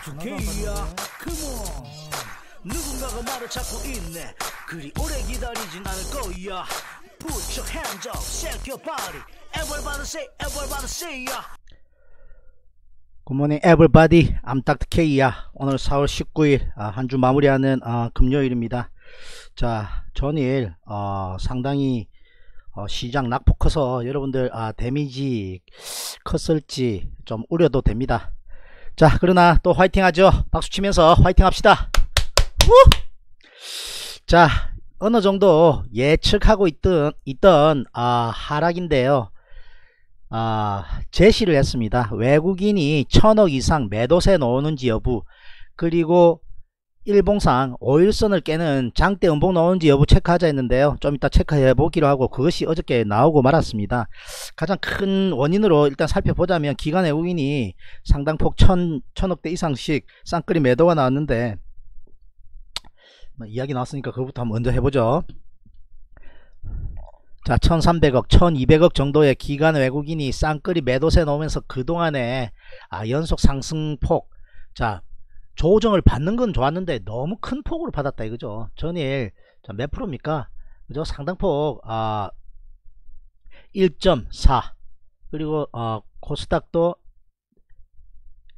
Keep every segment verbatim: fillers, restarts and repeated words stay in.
닥터 K야 컴온. 누군가가 말을 찾고 있네. 그리 오래 기다리진 않을 거야. Put your hands up, shake your body. Everybody say, everybody say ya. 굿모닝 에브리바디, I'm 닥터 K야. 오늘 사월 십구일 아, 한 주 마무리하는 아, 금요일입니다. 자, 전일 어, 상당히 어, 시장 낙폭 커서 여러분들 아, 데미지 컸을지 좀 우려도 됩니다. 자, 그러나 또 화이팅 하죠. 박수 치면서 화이팅 합시다. 자, 어느 정도 예측하고 있던, 있던 아, 하락인데요. 아, 제시를 했습니다. 외국인이 천억 이상 매도세 넣는지 여부, 그리고 일봉상 오일선을 깨는 장대 음봉 넣는지 여부 체크하자 했는데요. 좀 이따 체크해 보기로 하고 그것이 어저께 나오고 말았습니다. 가장 큰 원인으로 일단 살펴보자면 기관 외국인이 상당폭 천, 천억대 이상씩 쌍끌이 매도가 나왔는데, 이야기 나왔으니까 그거부터 한번 먼저 해보죠. 자, 천삼백억, 천이백억 정도의 기관 외국인이 쌍끌이 매도세 넣으면서 그동안에 아, 연속 상승폭, 자, 조정을 받는 건 좋았는데 너무 큰 폭으로 받았다 이거죠. 전일 자, 몇 프로입니까? 그죠? 상당폭 아, 일 점 사, 그리고 어, 코스닥도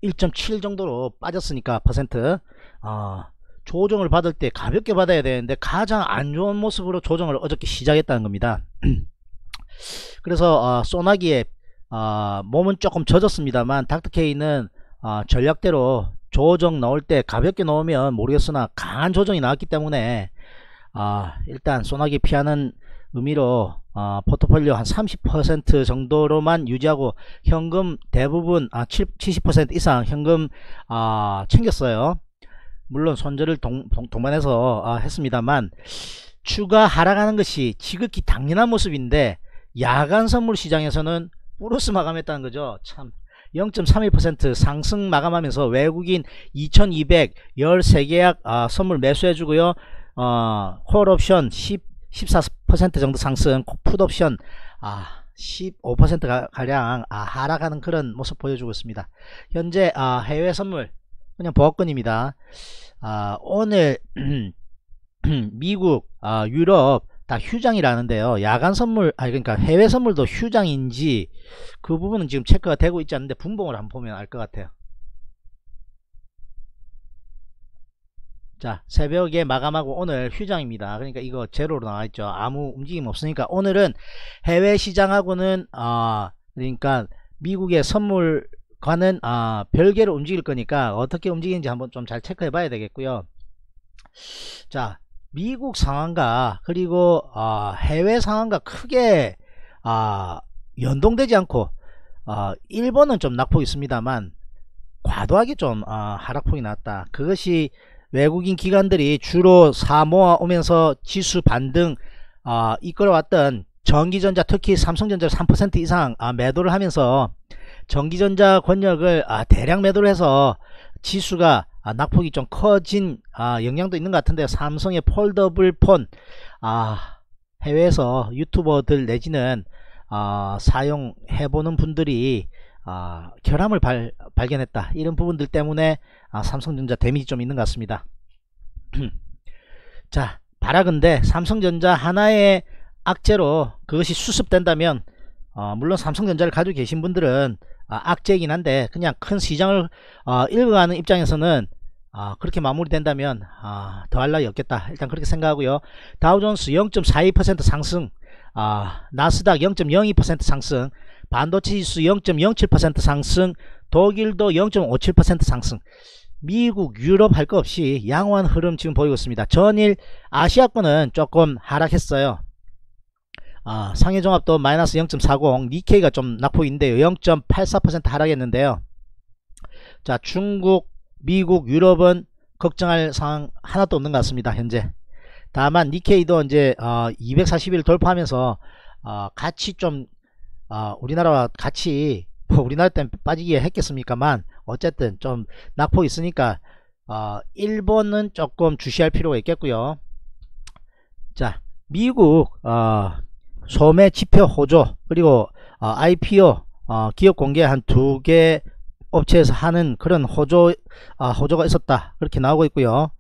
일 점 칠 정도로 빠졌으니까 퍼센트 어, 조정을 받을 때 가볍게 받아야 되는데 가장 안 좋은 모습으로 조정을 어저께 시작했다는 겁니다. 그래서 어, 소나기에 어, 몸은 조금 젖었습니다만 닥터케이는 어, 전략대로 조정 나올 때 가볍게 넣으면 모르겠으나 강한 조정이 나왔기 때문에 아, 일단 소나기 피하는 의미로 아, 포트폴리오 한 삼십 퍼센트 정도로만 유지하고 현금 대부분 아, 칠십 퍼센트 이상 현금 아, 챙겼어요. 물론 손절을 동, 동, 동반해서 아, 했습니다만 추가 하락하는 것이 지극히 당연한 모습인데 야간 선물 시장에서는 플러스 마감했다는 거죠. 참. 영 점 삼일 퍼센트 상승 마감하면서 외국인 이천이백십삼 계약 아, 선물 매수해주고요. 어, 콜옵션 십사 퍼센트 정도 상승, 풋옵션 아, 십오 퍼센트 가량 아, 하락하는 그런 모습 보여주고 있습니다. 현재 아, 해외 선물 그냥 보합권입니다. 아, 오늘 미국, 아, 유럽 다 휴장이라는데요. 야간 선물, 아니 그러니까 해외 선물도 휴장인지 그 부분은 지금 체크가 되고 있지 않는데 분봉을 한번 보면 알 것 같아요. 자, 새벽에 마감하고 오늘 휴장입니다. 그러니까 이거 제로로 나와있죠. 아무 움직임 없으니까 오늘은 해외 시장하고는 아, 그러니까 미국의 선물과는 아, 별개로 움직일 거니까 어떻게 움직이는지 한번 좀 잘 체크해 봐야 되겠고요. 자, 미국 상황과 그리고 어, 해외 상황과 크게 어, 연동되지 않고 어, 일본은 좀 낙폭이 있습니다만 과도하게 좀 어, 하락폭이 났다. 그것이 외국인 기관들이 주로 사 모아오면서 지수 반등 어, 이끌어왔던 전기전자, 특히 삼성전자 삼 퍼센트 이상 아, 매도를 하면서 전기전자 권역을 아, 대량 매도를 해서 지수가 아, 낙폭이 좀 커진 아, 영향도 있는 것 같은데, 삼성의 폴더블폰 아, 해외에서 유튜버들 내지는 아, 사용해보는 분들이 아, 결함을 발, 발견했다 이런 부분들 때문에 아, 삼성전자 데미지 좀 있는 것 같습니다. 자, 바라건대 삼성전자 하나의 악재로 그것이 수습된다면 어, 물론 삼성전자를 가지고 계신 분들은 아, 악재이긴 한데 그냥 큰 시장을 어, 읽어가는 입장에서는 아, 그렇게 마무리된다면 아, 더할 나위 없겠다 일단 그렇게 생각하고요. 다우존스 영 점 사이 퍼센트 상승, 아, 나스닥 영 점 영이 퍼센트 상승, 반도체 지수 영 점 영칠 퍼센트 상승, 독일도 영 점 오칠 퍼센트 상승, 미국, 유럽 할 것 없이 양호한 흐름 지금 보이고 있습니다. 전일 아시아권은 조금 하락했어요. 아, 상해종합도 마이너스 영 점 사공, 니케이가 좀 낙폭인데요. 영 점 팔사 퍼센트 하락했는데요. 자, 중국, 미국, 유럽은 걱정할 상황 하나도 없는 것 같습니다. 현재. 다만 니케이도 이제 어, 이백사십 일 돌파하면서 어, 같이 좀 어, 우리나라와 같이 뭐 우리나라 때문에 빠지게 했겠습니까만 어쨌든 좀 낙폭이 있으니까 어, 일본은 조금 주시할 필요가 있겠고요. 자, 미국 어, 소매 지표 호조, 그리고 어, 아이피오 어, 기업 공개 한 두 개 업체에서 하는 그런 호조, 아, 호조가 있었다. 그렇게 나오고 있고요.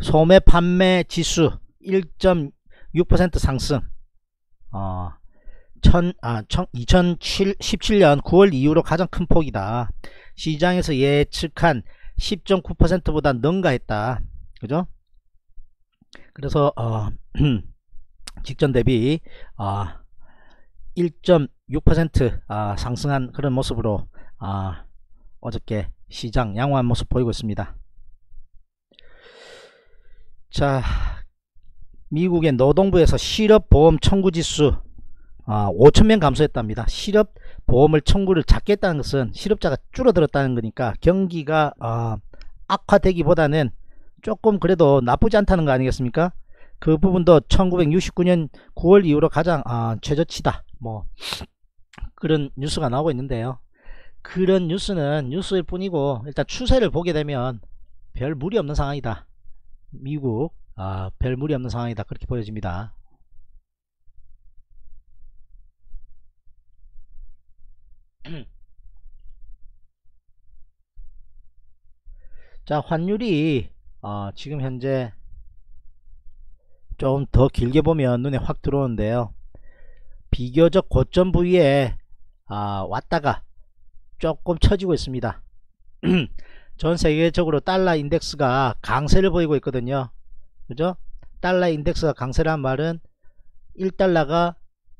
소매 판매 지수 일 점 육 퍼센트 상승. 어, 천, 아, 천, 이천십칠 년 구월 이후로 가장 큰 폭이다. 시장에서 예측한 십 점 구 퍼센트보다 능가했다. 그죠? 그래서 어, 직전 대비 어, 일 점 육 퍼센트 아, 상승한 그런 모습으로 아, 어저께 시장 양호한 모습 보이고 있습니다. 자, 미국의 노동부에서 실업보험 청구지수 아, 오천 명 감소했답니다. 실업보험을 청구를 작게 했다는 것은 실업자가 줄어들었다는 거니까 경기가 아, 악화되기보다는 조금 그래도 나쁘지 않다는 거 아니겠습니까? 그 부분도 천구백육십구 년 구월 이후로 가장 아, 최저치다. 뭐 그런 뉴스가 나오고 있는데요. 그런 뉴스는 뉴스일 뿐이고 일단 추세를 보게 되면 별 무리 없는 상황이다. 미국 아, 별 무리 없는 상황이다. 그렇게 보여집니다. 자, 환율이 어, 지금 현재 좀 더 길게 보면 눈에 확 들어오는데요. 비교적 고점 부위에 아, 왔다가 조금 처지고 있습니다. 전 세계적으로 달러 인덱스가 강세를 보이고 있거든요. 그죠? 달러 인덱스가 강세란 말은 일 달러가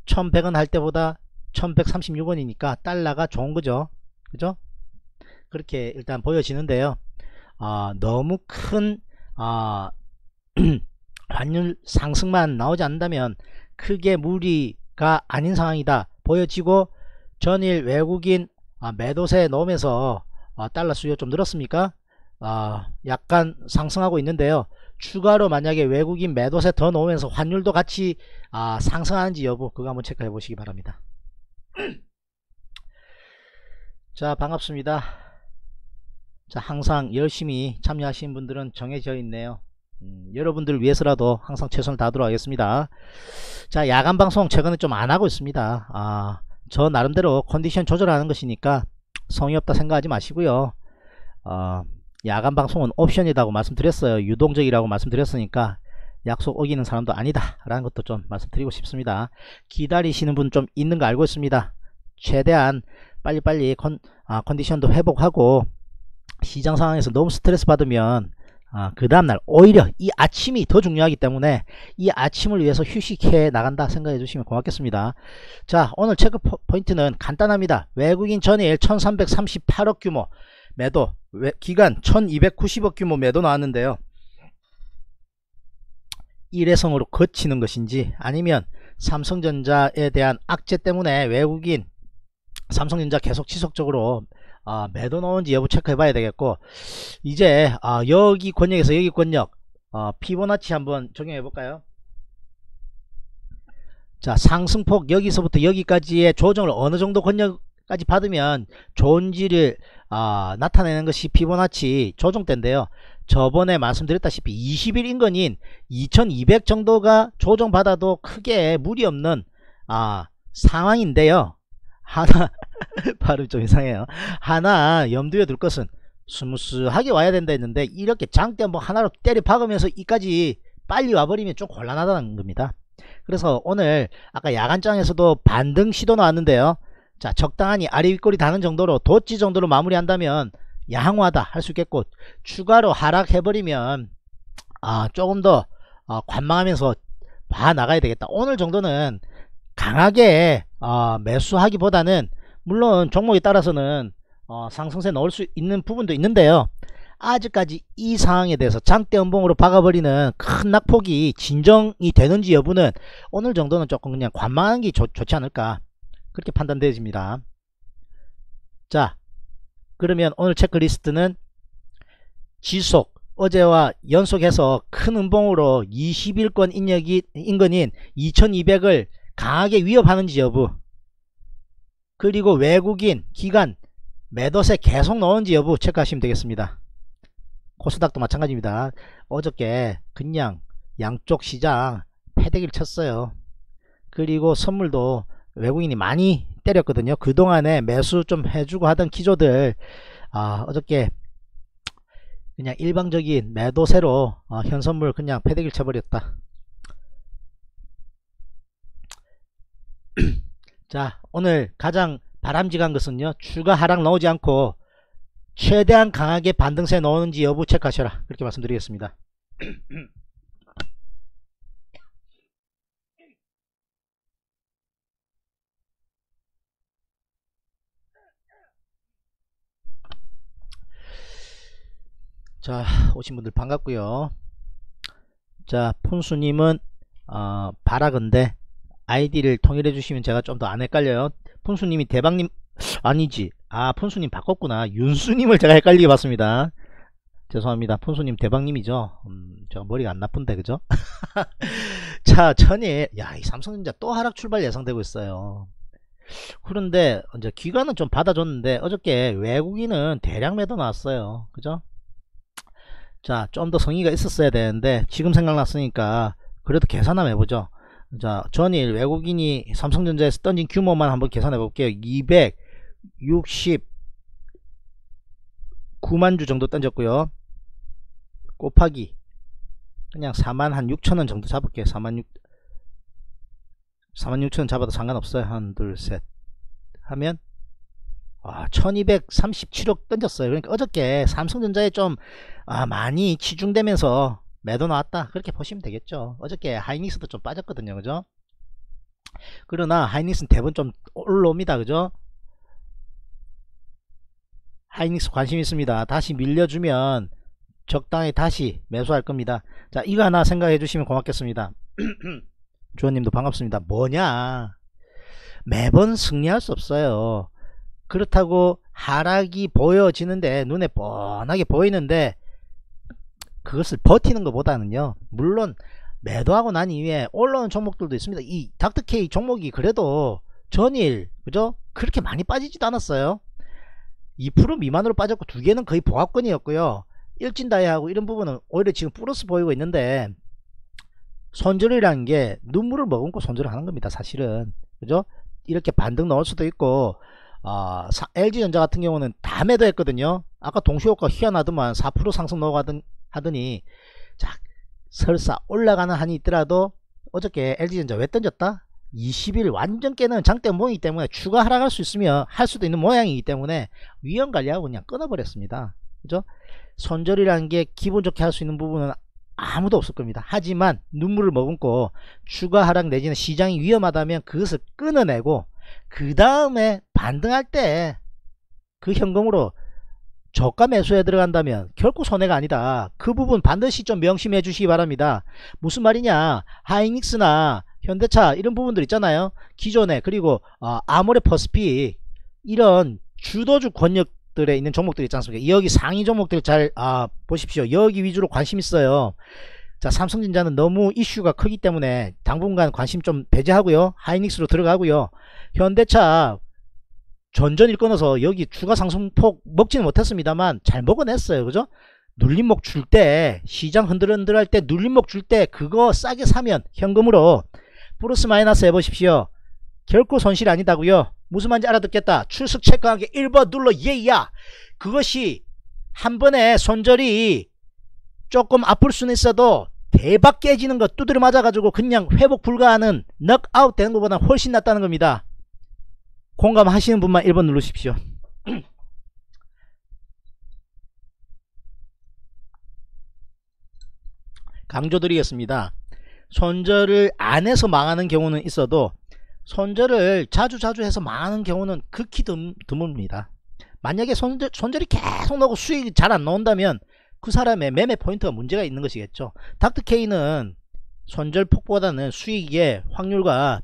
천백 원 할 때보다 천백삼십육 원이니까 달러가 좋은 거죠. 그죠? 그렇게 일단 보여지는데요. 아, 너무 큰 아, 환율 상승만 나오지 않는다면 크게 무리가 아닌 상황이다 보여지고, 전일 외국인 아, 매도세에 넣으면서 아, 달러 수요 좀 늘었습니까? 아, 약간 상승하고 있는데요. 추가로 만약에 외국인 매도세 더 넣으면서 환율도 같이 아, 상승하는지 여부, 그거 한번 체크해 보시기 바랍니다. 자, 반갑습니다. 자, 항상 열심히 참여하시는 분들은 정해져 있네요. 음, 여러분들을 위해서라도 항상 최선을 다하도록 하겠습니다. 자, 야간 방송 최근에 좀 안하고 있습니다. 아, 저 나름대로 컨디션 조절하는 것이니까 성의 없다 생각하지 마시고요. 어, 야간 방송은 옵션이라고 말씀드렸어요. 유동적이라고 말씀드렸으니까 약속 어기는 사람도 아니다 라는 것도 좀 말씀드리고 싶습니다. 기다리시는 분 좀 있는 거 알고 있습니다. 최대한 빨리빨리 컨, 아, 컨디션도 회복하고, 시장 상황에서 너무 스트레스 받으면 아, 그 다음날 오히려 이 아침이 더 중요하기 때문에 이 아침을 위해서 휴식해 나간다 생각해 주시면 고맙겠습니다. 자, 오늘 체크 포인트는 간단합니다. 외국인 전일 천삼백삼십팔 억 규모 매도, 기간 천이백구십 억 규모 매도 나왔는데요. 일회성으로 거치는 것인지 아니면 삼성전자에 대한 악재 때문에 외국인 삼성전자 계속 지속적으로 아, 매도 넣은지 여부 체크해 봐야 되겠고, 이제 아, 여기 권역에서 여기 권역 아, 피보나치 한번 적용해 볼까요? 자, 상승폭 여기서부터 여기까지의 조정을 어느정도 권역까지 받으면 좋은지를 아, 나타내는 것이 피보나치 조정대인데요. 저번에 말씀드렸다시피 이십 일 인근인 이천이백 정도가 조정받아도 크게 무리 없는 아, 상황인데요. 하나 발음 좀 이상해요. 하나 염두에 둘 것은 스무스하게 와야 된다 했는데, 이렇게 장대 한번 하나로 때려 박으면서 이까지 빨리 와버리면 좀 곤란하다는 겁니다. 그래서 오늘 아까 야간장에서도 반등 시도 나왔는데요. 자, 적당하니 아래 윗꼬리 다는 정도로 도치 정도로 마무리한다면 양호하다 할 수 있겠고, 추가로 하락해버리면 아, 조금 더 아, 관망하면서 봐 나가야 되겠다. 오늘 정도는 강하게 어, 매수하기보다는, 물론 종목에 따라서는 어, 상승세 넣을 수 있는 부분도 있는데요. 아직까지 이 상황에 대해서 장대 음봉으로 박아버리는 큰 낙폭이 진정이 되는지 여부는 오늘 정도는 조금 그냥 관망하는 게 좋, 좋지 않을까, 그렇게 판단되어집니다. 자, 그러면 오늘 체크리스트는 지속, 어제와 연속해서 큰 음봉으로 이십 일권 인역이, 인근인 이천이백을 강하게 위협하는지 여부, 그리고 외국인 기간 매도세 계속 넣은지 여부 체크하시면 되겠습니다. 코스닥도 마찬가지입니다. 어저께 그냥 양쪽 시장 패대기를 쳤어요. 그리고 선물도 외국인이 많이 때렸거든요. 그동안에 매수 좀 해주고 하던 기조들 아, 어저께 그냥 일방적인 매도세로 어, 현선물 그냥 패대기를 쳐버렸다. 자, 오늘 가장 바람직한 것은요, 추가 하락 나오지 않고 최대한 강하게 반등세 나오는지 여부 체크하셔라, 그렇게 말씀드리겠습니다. 자, 오신 분들 반갑고요. 자, 푼수님은 어, 바라건데 아이디를 통일해 주시면 제가 좀 더 안 헷갈려요. 푼수님이 대박님 아니지, 아 푼수님 바꿨구나. 윤수님을 제가 헷갈리게 봤습니다. 죄송합니다. 푼수님 대박님이죠. 음, 제가 머리가 안 나쁜데, 그죠? 자, 전일 야, 이 삼성전자 또 하락 출발 예상되고 있어요. 그런데 이제 기관은 좀 받아줬는데 어저께 외국인은 대량 매도 나왔어요, 그죠? 자, 좀 더 성의가 있었어야 되는데 지금 생각났으니까 그래도 계산 한번 해보죠. 자, 전일 외국인이 삼성전자에서 던진 규모만 한번 계산해 볼게요. 이백육십구만 주 정도 던졌고요. 곱하기 그냥 사만 한 육천 원 정도 잡을게요. 사만 육천 원 잡아도 상관없어요. 한, 둘, 셋 하면 와, 천이백삼십칠억 던졌어요. 그러니까 어저께 삼성전자에 좀 아, 많이 치중되면서 매도 나왔다, 그렇게 보시면 되겠죠. 어저께 하이닉스도 좀 빠졌거든요, 그죠? 그러나 하이닉스는 대부분 좀 올라옵니다, 그죠? 하이닉스 관심 있습니다. 다시 밀려주면 적당히 다시 매수할 겁니다. 자, 이거 하나 생각해 주시면 고맙겠습니다. 주원님도 반갑습니다. 뭐냐, 매번 승리할 수 없어요. 그렇다고 하락이 보여지는데, 눈에 뻔하게 보이는데 그것을 버티는 것보다는요, 물론 매도하고 난 이후에 올라오는 종목들도 있습니다. 이 닥터 K 종목이 그래도 전일, 그죠? 그렇게 많이 빠지지도 않았어요. 이 퍼센트 미만으로 빠졌고 두 개는 거의 보합권이었고요. 일진다이아하고 이런 부분은 오히려 지금 플러스 보이고 있는데, 손절이라는 게 눈물을 머금고 손절을 하는 겁니다, 사실은, 그죠? 이렇게 반등 나올 수도 있고, 어, 사, 엘지전자 같은 경우는 다 매도했거든요. 아까 동시효과 희한하더만 사 퍼센트 상승 넘어가던 하더니, 자, 설사 올라가는 한이 있더라도 어저께 엘지전자 왜 던졌다? 이십 일 완전 깨는 장대 모이기 때문에 추가 하락할 수 있으면 할 수도 있는 모양이기 때문에 위험 관리하고 그냥 끊어버렸습니다, 그죠? 손절이라는 게 기분 좋게 할 수 있는 부분은 아무도 없을 겁니다. 하지만 눈물을 머금고 추가 하락 내지는 시장이 위험하다면 그것을 끊어내고, 그 다음에 반등할 때 그 현금으로 저가 매수에 들어간다면 결코 손해가 아니다. 그 부분 반드시 좀 명심해 주시기 바랍니다. 무슨 말이냐, 하이닉스나 현대차 이런 부분들 있잖아요, 기존에. 그리고 어, 아모레퍼시픽 이런 주도주 권역들에 있는 종목들 있지 않습니까? 여기 상위 종목들 잘 아, 보십시오. 여기 위주로 관심 있어요. 자, 삼성전자는 너무 이슈가 크기 때문에 당분간 관심 좀 배제하고요, 하이닉스로 들어가고요. 현대차 전전일 끊어서 여기 추가 상승폭 먹지는 못했습니다만 잘 먹어냈어요, 그죠? 눌림목 줄 때, 시장 흔들흔들 할 때 눌림목 줄 때 그거 싸게 사면 현금으로 플러스 마이너스 해보십시오. 결코 손실 아니다고요. 무슨 말인지 알아듣겠다. 출석 체크하게 일 번 눌러 예야. 그것이 한 번에 손절이 조금 아플 수는 있어도 대박 깨지는 거 두드려 맞아가지고 그냥 회복 불가하는 넉아웃 되는 것보다 훨씬 낫다는 겁니다. 공감하시는 분만 일 번 누르십시오. 강조드리겠습니다. 손절을 안 해서 망하는 경우는 있어도 손절을 자주자주 해서 망하는 경우는 극히 드뭅, 드뭅니다. 만약에 손절, 손절이 계속 나오고 수익이 잘 안 나온다면 그 사람의 매매 포인트가 문제가 있는 것이겠죠. 닥터케이는 손절폭보다는 수익의 확률과,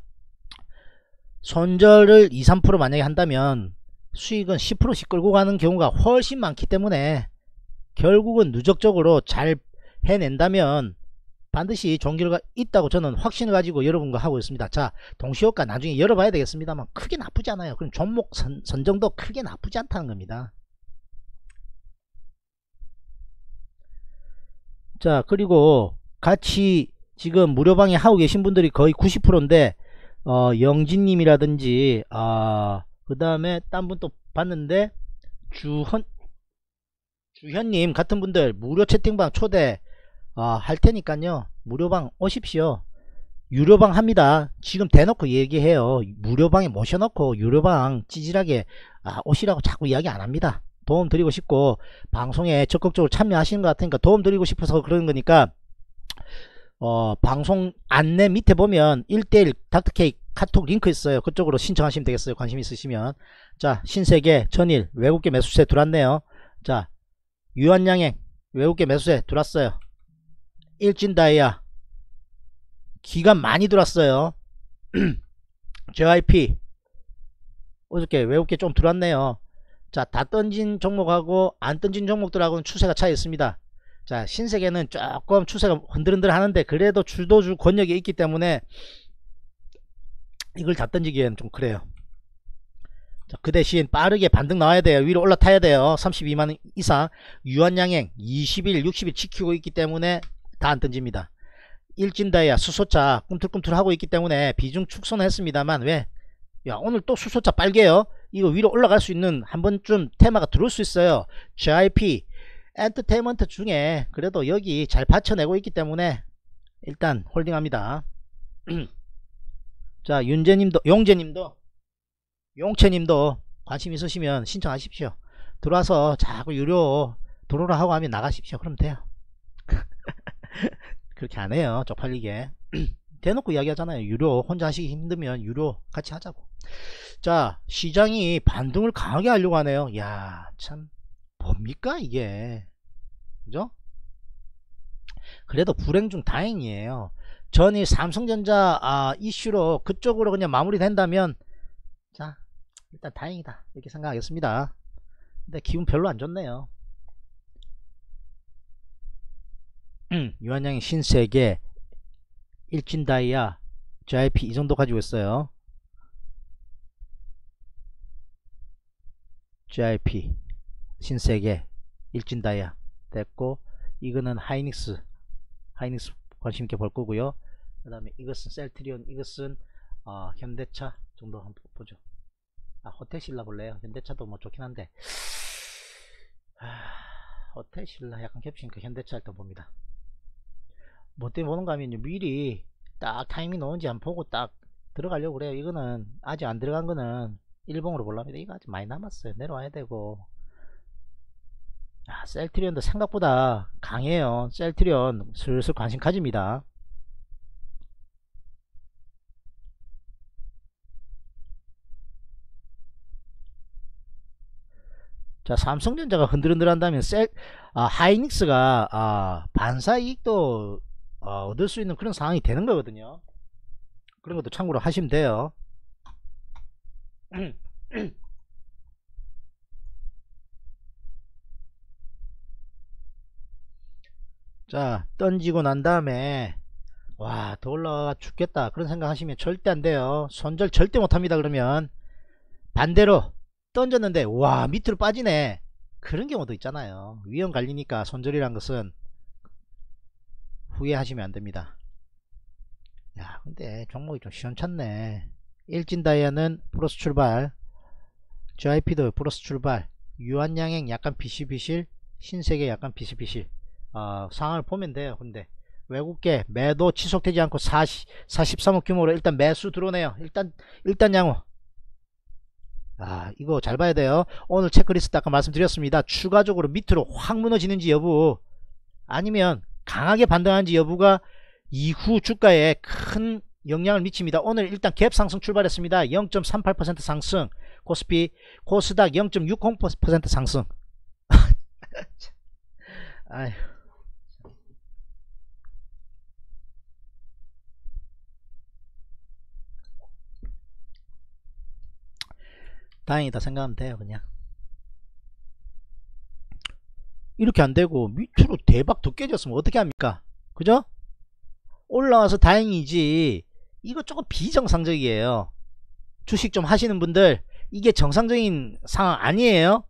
손절을 이, 삼 퍼센트 만약에 한다면 수익은 십 퍼센트씩 끌고 가는 경우가 훨씬 많기 때문에 결국은 누적적으로 잘 해낸다면 반드시 좋은 결과가 있다고 저는 확신을 가지고 여러분과 하고 있습니다. 자, 동시효과 나중에 열어봐야 되겠습니다만 크게 나쁘지 않아요. 그럼 종목 선, 선정도 크게 나쁘지 않다는 겁니다. 자, 그리고 같이 지금 무료방에 하고 계신 분들이 거의 구십 퍼센트인데 어, 영진님이라든지, 아, 그 다음에 딴 분 또 봤는데, 주헌, 주현님 같은 분들 무료 채팅방 초대 어, 할 테니까요. 무료방 오십시오. 유료방 합니다. 지금 대놓고 얘기해요. 무료방에 모셔놓고 유료방 찌질하게 아, 오시라고 자꾸 이야기 안합니다. 도움 드리고 싶고 방송에 적극적으로 참여하시는 것 같으니까 도움 드리고 싶어서 그러는 거니까 어, 방송 안내 밑에 보면 일대일 닥터케이 카톡 링크 있어요. 그쪽으로 신청하시면 되겠어요. 관심 있으시면. 자, 신세계 전일 외국계 매수세 들어왔네요. 자, 유한양행 외국계 매수세 들어왔어요. 일진다이아 기간 많이 들어왔어요. 제이와이피 어저께 외국계 좀 들어왔네요. 자, 다 던진 종목하고 안 던진 종목들하고는 추세가 차이 있습니다. 자, 신세계는 조금 추세가 흔들흔들 하는데 그래도 줄도 줄 권력이 있기 때문에 이걸 다 던지기에는 좀 그래요. 자, 그 대신 빠르게 반등 나와야 돼요. 위로 올라타야 돼요. 삼십이만 원 이상. 유한양행 이십 일 육십 일 지키고 있기 때문에 다 안 던집니다. 일진다이아 수소차 꿈틀꿈틀 하고 있기 때문에 비중 축소는 했습니다만, 왜? 야, 오늘 또 수소차 빨개요. 이거 위로 올라갈 수 있는 한 번쯤 테마가 들어올 수 있어요. 제이와이피 엔터테인먼트 중에 그래도 여기 잘 받쳐내고 있기 때문에 일단 홀딩합니다. 자, 윤재님도 용재님도 용채님도 관심 있으시면 신청하십시오. 들어와서 자꾸 유료 들어오라 하고 하면 나가십시오. 그럼 돼요. 그렇게 안 해요. 쪽팔리게. 대놓고 이야기하잖아요. 유료 혼자 하시기 힘들면 유료 같이 하자고. 자, 시장이 반등을 강하게 하려고 하네요. 야, 참 뭡니까 이게. 그죠? 그래도 불행 중 다행이에요. 전일 삼성전자 아, 이슈로 그쪽으로 그냥 마무리 된다면 자, 일단 다행이다 이렇게 생각하겠습니다. 근데 기분 별로 안 좋네요. 음, 유한양행 신세계 일진다이아 제이와이피 이 정도 가지고 있어요. 제이와이피 신세계 일진다이아 됐고, 이거는 하이닉스 하이닉스 관심있게 볼 거고요. 그 다음에 이것은 셀트리온, 이것은 어, 현대차 정도 한번 보죠. 아, 호텔신라 볼래요. 현대차도 뭐 좋긴 한데 아, 호텔신라 약간 겹치니까 현대차 일단 봅니다. 뭐 때문에 보는가 하면요, 미리 딱 타이밍 오는지 안 보고 딱 들어가려고 그래요. 이거는 아직 안 들어간 거는 일봉으로 보려면 이거 아직 많이 남았어요. 내려와야 되고. 아, 셀트리온도 생각보다 강해요. 셀트리온 슬슬 관심 가집니다. 자, 삼성전자가 흔들흔들 한다면 셀 아, 하이닉스가 아, 반사이익도 아, 얻을 수 있는 그런 상황이 되는 거거든요. 그런 것도 참고로 하시면 돼요. 자, 던지고 난 다음에 와, 더 올라가 죽겠다 그런 생각 하시면 절대 안 돼요. 손절 절대 못합니다. 그러면 반대로 던졌는데 와, 밑으로 빠지네 그런 경우도 있잖아요. 위험 갈리니까 손절이란 것은 후회하시면 안됩니다. 야, 근데 종목이 좀 시원찮네. 일진다이아는 플러스 출발, 제이와이피도 플러스 출발, 유한양행 약간 비실비실, 신세계 약간 비실비실. 어, 상황을 보면 돼요. 근데 외국계 매도 지속되지 않고 사십, 사십삼억 규모로 일단 매수 들어오네요. 일단 일단 양호. 아, 이거 잘 봐야 돼요. 오늘 체크리스트 아까 말씀드렸습니다. 추가적으로 밑으로 확 무너지는지 여부, 아니면 강하게 반등하는지 여부가 이후 주가에 큰 영향을 미칩니다. 오늘 일단 갭 상승 출발했습니다. 영 점 삼팔 퍼센트 상승, 코스피 코스닥 영 점 육공 퍼센트 상승. 아휴. 다행이다 생각하면 돼요. 그냥 이렇게 안되고 밑으로 대박 더 깨졌으면 어떻게 합니까? 그죠? 올라와서 다행이지 이거 조금 비정상적이에요. 주식 좀 하시는 분들 이게 정상적인 상황 아니에요.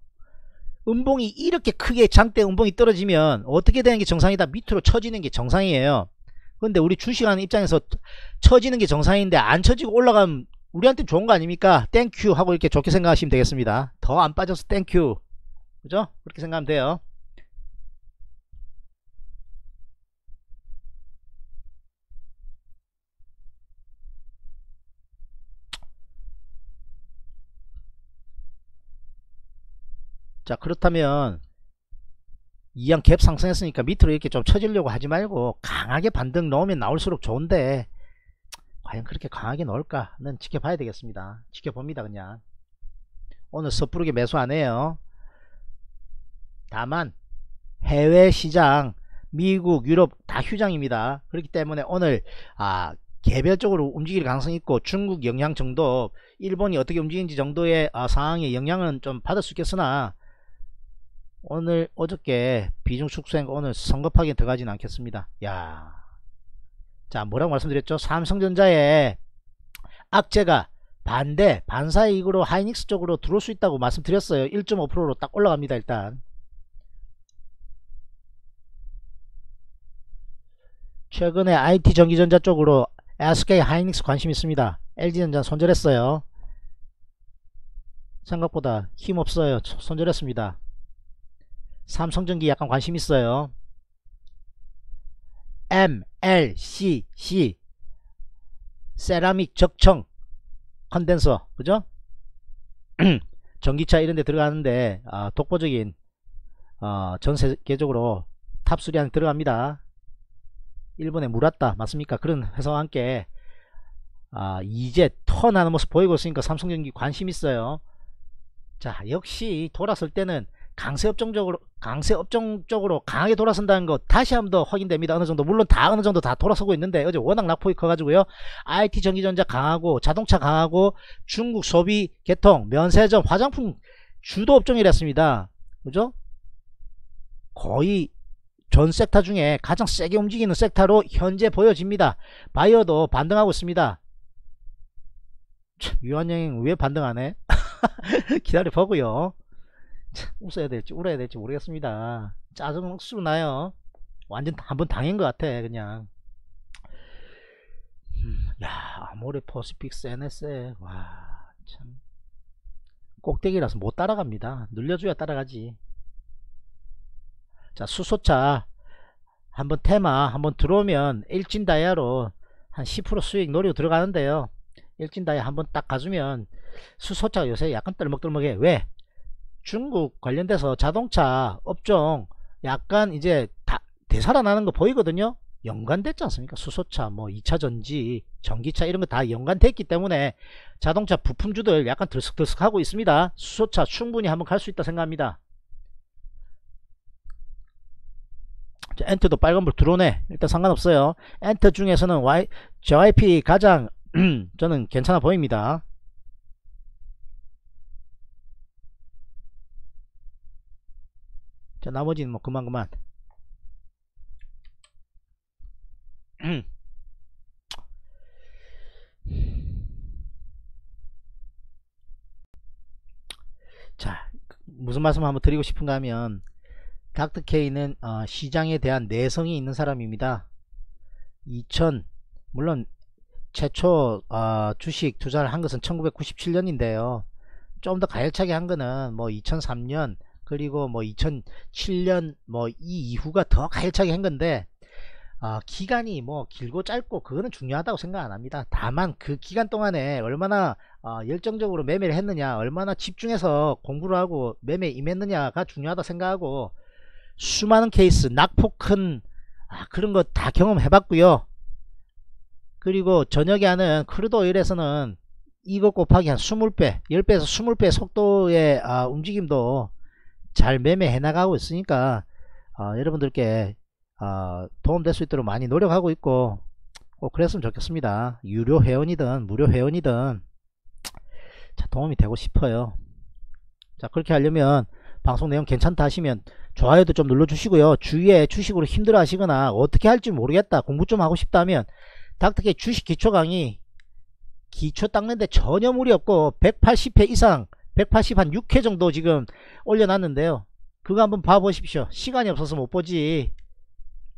음봉이 이렇게 크게 장대 음봉이 떨어지면 어떻게 되는게 정상이다? 밑으로 처지는게 정상이에요. 근데 우리 주식하는 입장에서 처지는게 정상인데 안 처지고 올라가면 우리한테 좋은 거 아닙니까? 땡큐 하고 이렇게 좋게 생각하시면 되겠습니다. 더 안 빠져서 땡큐. 그죠? 그렇게 생각하면 돼요. 자, 그렇다면 이항 갭 상승했으니까 밑으로 이렇게 좀 쳐지려고 하지 말고 강하게 반등 넣으면 나올수록 좋은데 과연 그렇게 강하게 넣을까는 지켜봐야 되겠습니다. 지켜봅니다. 그냥 오늘 섣부르게 매수 안해요. 다만 해외시장 미국 유럽 다 휴장입니다. 그렇기 때문에 오늘 아 개별적으로 움직일 가능성이 있고 중국 영향 정도 일본이 어떻게 움직이는지 정도의 아, 상황의 영향은 좀 받을 수 있겠으나 오늘 어저께 비중 축소한 거 오늘 성급하게 들어가진 않겠습니다. 야, 자 뭐라고 말씀드렸죠? 삼성전자의 악재가 반대 반사이익으로 하이닉스 쪽으로 들어올 수 있다고 말씀드렸어요. 일 점 오 퍼센트로 딱 올라갑니다. 일단 최근에 아이티 전기전자 쪽으로 에스케이하이닉스 관심 있습니다. 엘지전자 손절했어요. 생각보다 힘없어요. 손절했습니다. 삼성전기 약간 관심 있어요. 엠 엘 씨 씨 세라믹 적청 컨덴서 그죠? 전기차 이런데 들어가는데 어, 독보적인 어, 전세계적으로 탑삼 안에 들어갑니다. 일본에 물았다 맞습니까? 그런 회사와 함께 아, 이제 턴하는 모습 보이고 있으니까 삼성전기 관심 있어요. 자 역시 돌았을 때는 강세업종적으로 강세업종적으로 강하게 돌아선다는 것 다시 한번 더 확인됩니다. 어느정도 물론 다 어느정도 다 돌아서고 있는데 어제 워낙 낙폭이 커가지고요. 아이티 전기전자 강하고 자동차 강하고 중국 소비 개통 면세점 화장품 주도업종이랬습니다. 그죠? 거의 전 섹터 중에 가장 세게 움직이는 섹터로 현재 보여집니다. 바이어도 반등하고 있습니다. 참, 유한양행 왜 반등 안해? 기다려 보고요. 웃어야 될지 울어야 될지 모르겠습니다. 짜증 억수로 나요. 완전 한번 당한 것 같아 그냥. 음, 야 아모레퍼시픽 엔 에스 에 와 참 꼭대기라서 못 따라갑니다. 눌려줘야 따라가지. 자 수소차 한번 테마 한번 들어오면 일진다이아로 한 십 퍼센트 수익 노리고 들어가는데요. 일진다이아 한번 딱 가주면 수소차가 요새 약간 떨먹떨먹해. 왜? 중국 관련돼서 자동차 업종 약간 이제 다 되살아나는 거 보이거든요. 연관됐지 않습니까? 수소차 뭐 이차전지 전기차 이런거 다 연관됐기 때문에 자동차 부품주들 약간 들썩들썩 하고 있습니다. 수소차 충분히 한번 갈 수 있다 생각합니다. 엔터도 빨간불 들어오네. 일단 상관없어요. 엔터 중에서는 y, 제이와이피 가장 저는 괜찮아 보입니다. 자 나머지는 뭐 그만 그만. 자 무슨 말씀 한번 드리고 싶은가 하면 닥터 K는 어, 시장에 대한 내성이 있는 사람입니다. 이천 물론 최초 어, 주식 투자를 한 것은 천구백구십칠년인데요. 좀 더 가열차게 한 거는 뭐 이천삼년 그리고 뭐 이천칠년 뭐 이 이후가 더 가열차게 한 건데 어, 기간이 뭐 길고 짧고 그거는 중요하다고 생각 안 합니다. 다만 그 기간 동안에 얼마나 어, 열정적으로 매매를 했느냐, 얼마나 집중해서 공부를 하고 매매에 임했느냐가 중요하다 생각하고. 수많은 케이스 낙폭 큰 아, 그런거 다 경험해 봤고요. 그리고 저녁에 하는 크루드 오일에서는 이거 곱하기 한 이십 배 십 배에서 이십 배 속도의 아, 움직임도 잘 매매해 나가고 있으니까 아, 여러분들께 아, 도움될 수 있도록 많이 노력하고 있고 꼭 그랬으면 좋겠습니다. 유료 회원이든 무료 회원이든 자, 도움이 되고 싶어요. 자 그렇게 하려면 방송 내용 괜찮다 하시면 좋아요도 좀 눌러주시고요. 주위에 주식으로 힘들어 하시거나 어떻게 할지 모르겠다 공부 좀 하고 싶다면 닥터케이 주식 기초 강의 기초 닦는데 전혀 무리 없고 백팔십 회 이상 백팔십 한 육 회 정도 지금 올려놨는데요. 그거 한번 봐보십시오. 시간이 없어서 못 보지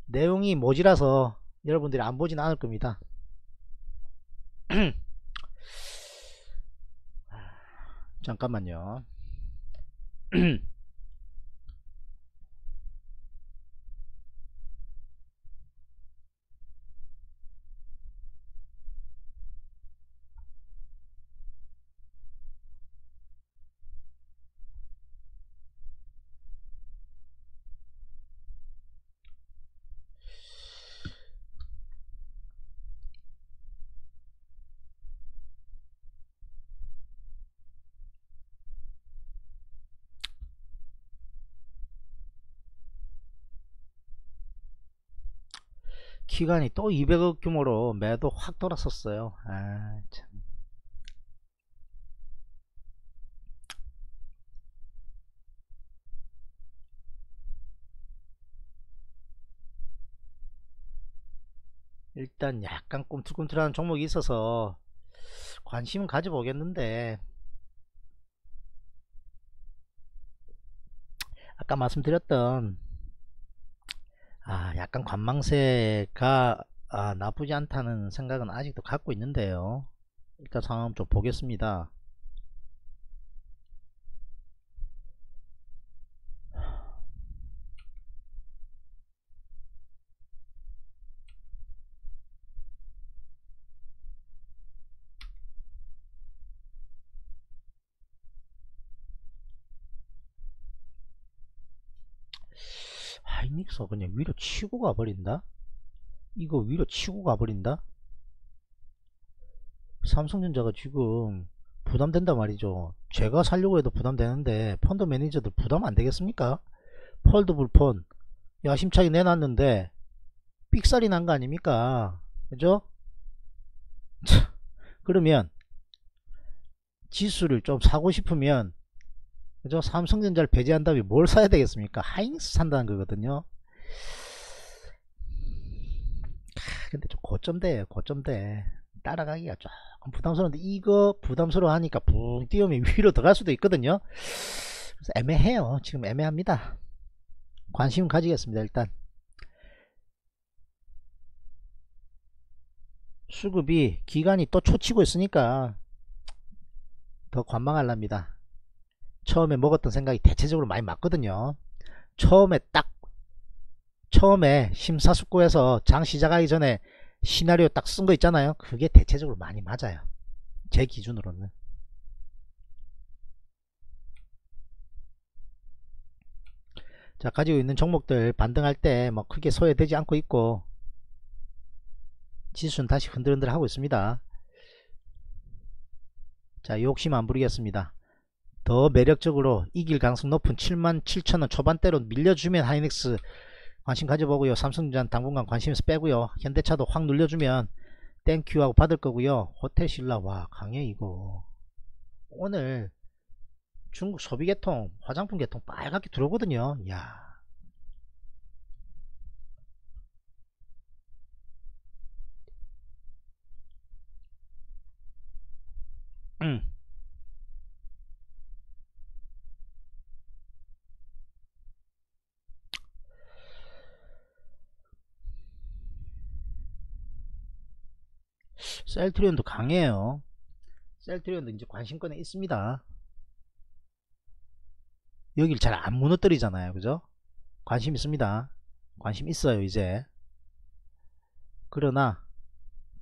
내용이 모자라서 여러분들이 안 보진 않을 겁니다. 잠깐만요. 기간이 또 이백억 규모로 매도 확 돌았었어요. 아, 참. 일단 약간 꿈틀꿈틀한 종목이 있어서 관심은 가져보겠는데, 아까 말씀드렸던 아 약간 관망세가 아 나쁘지 않다는 생각은 아직도 갖고 있는데요. 일단 상황 좀 보겠습니다. 하이닉스 그냥 위로 치고 가버린다? 이거 위로 치고 가버린다? 삼성전자가 지금 부담된다 말이죠. 제가 살려고 해도 부담되는데 펀드 매니저들 부담 안되겠습니까? 펄드불펀 야심차게 내놨는데 삑살이 난거 아닙니까? 그죠? 그러면 지수를 좀 사고 싶으면 그죠? 삼성전자를 배제한다면 뭘 사야 되겠습니까? 하이닉스 산다는 거거든요. 아, 근데 좀 고점대에요. 고점대 따라가기가 조금 부담스러운데, 이거 부담스러워 하니까 붕 띄우면 위로 들어갈 수도 있거든요. 그래서 애매해요. 지금 애매합니다. 관심 가지겠습니다. 일단 수급이 기간이 또 초치고 있으니까 더 관망하랍니다. 처음에 먹었던 생각이 대체적으로 많이 맞거든요. 처음에 딱 처음에 심사숙고해서 장 시작하기 전에 시나리오 딱 쓴 거 있잖아요. 그게 대체적으로 많이 맞아요. 제 기준으로는. 자, 가지고 있는 종목들 반등할 때 뭐 크게 소외되지 않고 있고, 지수는 다시 흔들흔들 하고 있습니다. 자, 욕심 안 부리겠습니다. 더 매력적으로 이길 가능성 높은 칠만 칠천원 초반대로 밀려주면 하이닉스 관심 가져보고요. 삼성전자 당분간 관심에서 빼고요. 현대차도 확 눌려주면 땡큐 하고 받을 거고요. 호텔신라 와 강해. 이거 오늘 중국 소비계통 화장품 계통 빨갛게 들어오거든요. 이야, 음. 셀트리온도 강해요. 셀트리온도 이제 관심권에 있습니다. 여길 잘 안 무너뜨리잖아요. 그죠? 관심 있습니다. 관심 있어요 이제. 그러나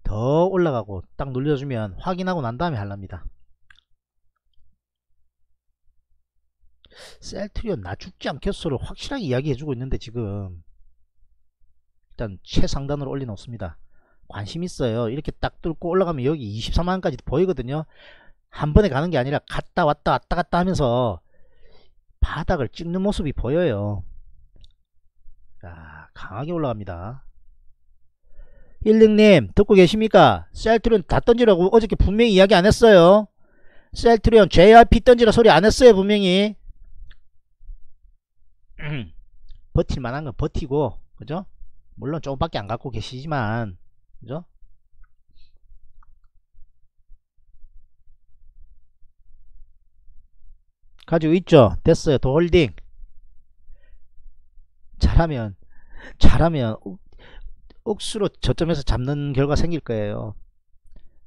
더 올라가고 딱 눌려주면 확인하고 난 다음에 하랍니다. 셀트리온 나 죽지 않겠소를 확실하게 이야기해주고 있는데 지금 일단 최상단으로 올려놓습니다. 관심 있어요. 이렇게 딱 뚫고 올라가면 여기 이십사만원까지 보이거든요. 한 번에 가는 게 아니라 갔다 왔다 왔다 갔다 하면서 바닥을 찍는 모습이 보여요. 자, 강하게 올라갑니다. 일링님 듣고 계십니까? 셀트리온 다 던지라고 어저께 분명히 이야기 안 했어요? 셀트리온 제이와이피 던지라 소리 안 했어요 분명히? 버틸만한 건 버티고, 그죠? 물론 조금밖에 안 갖고 계시지만, 그죠? 가지고 있죠? 됐어요. 더 홀딩. 잘하면 잘하면 억수로 저점에서 잡는 결과 생길 거예요.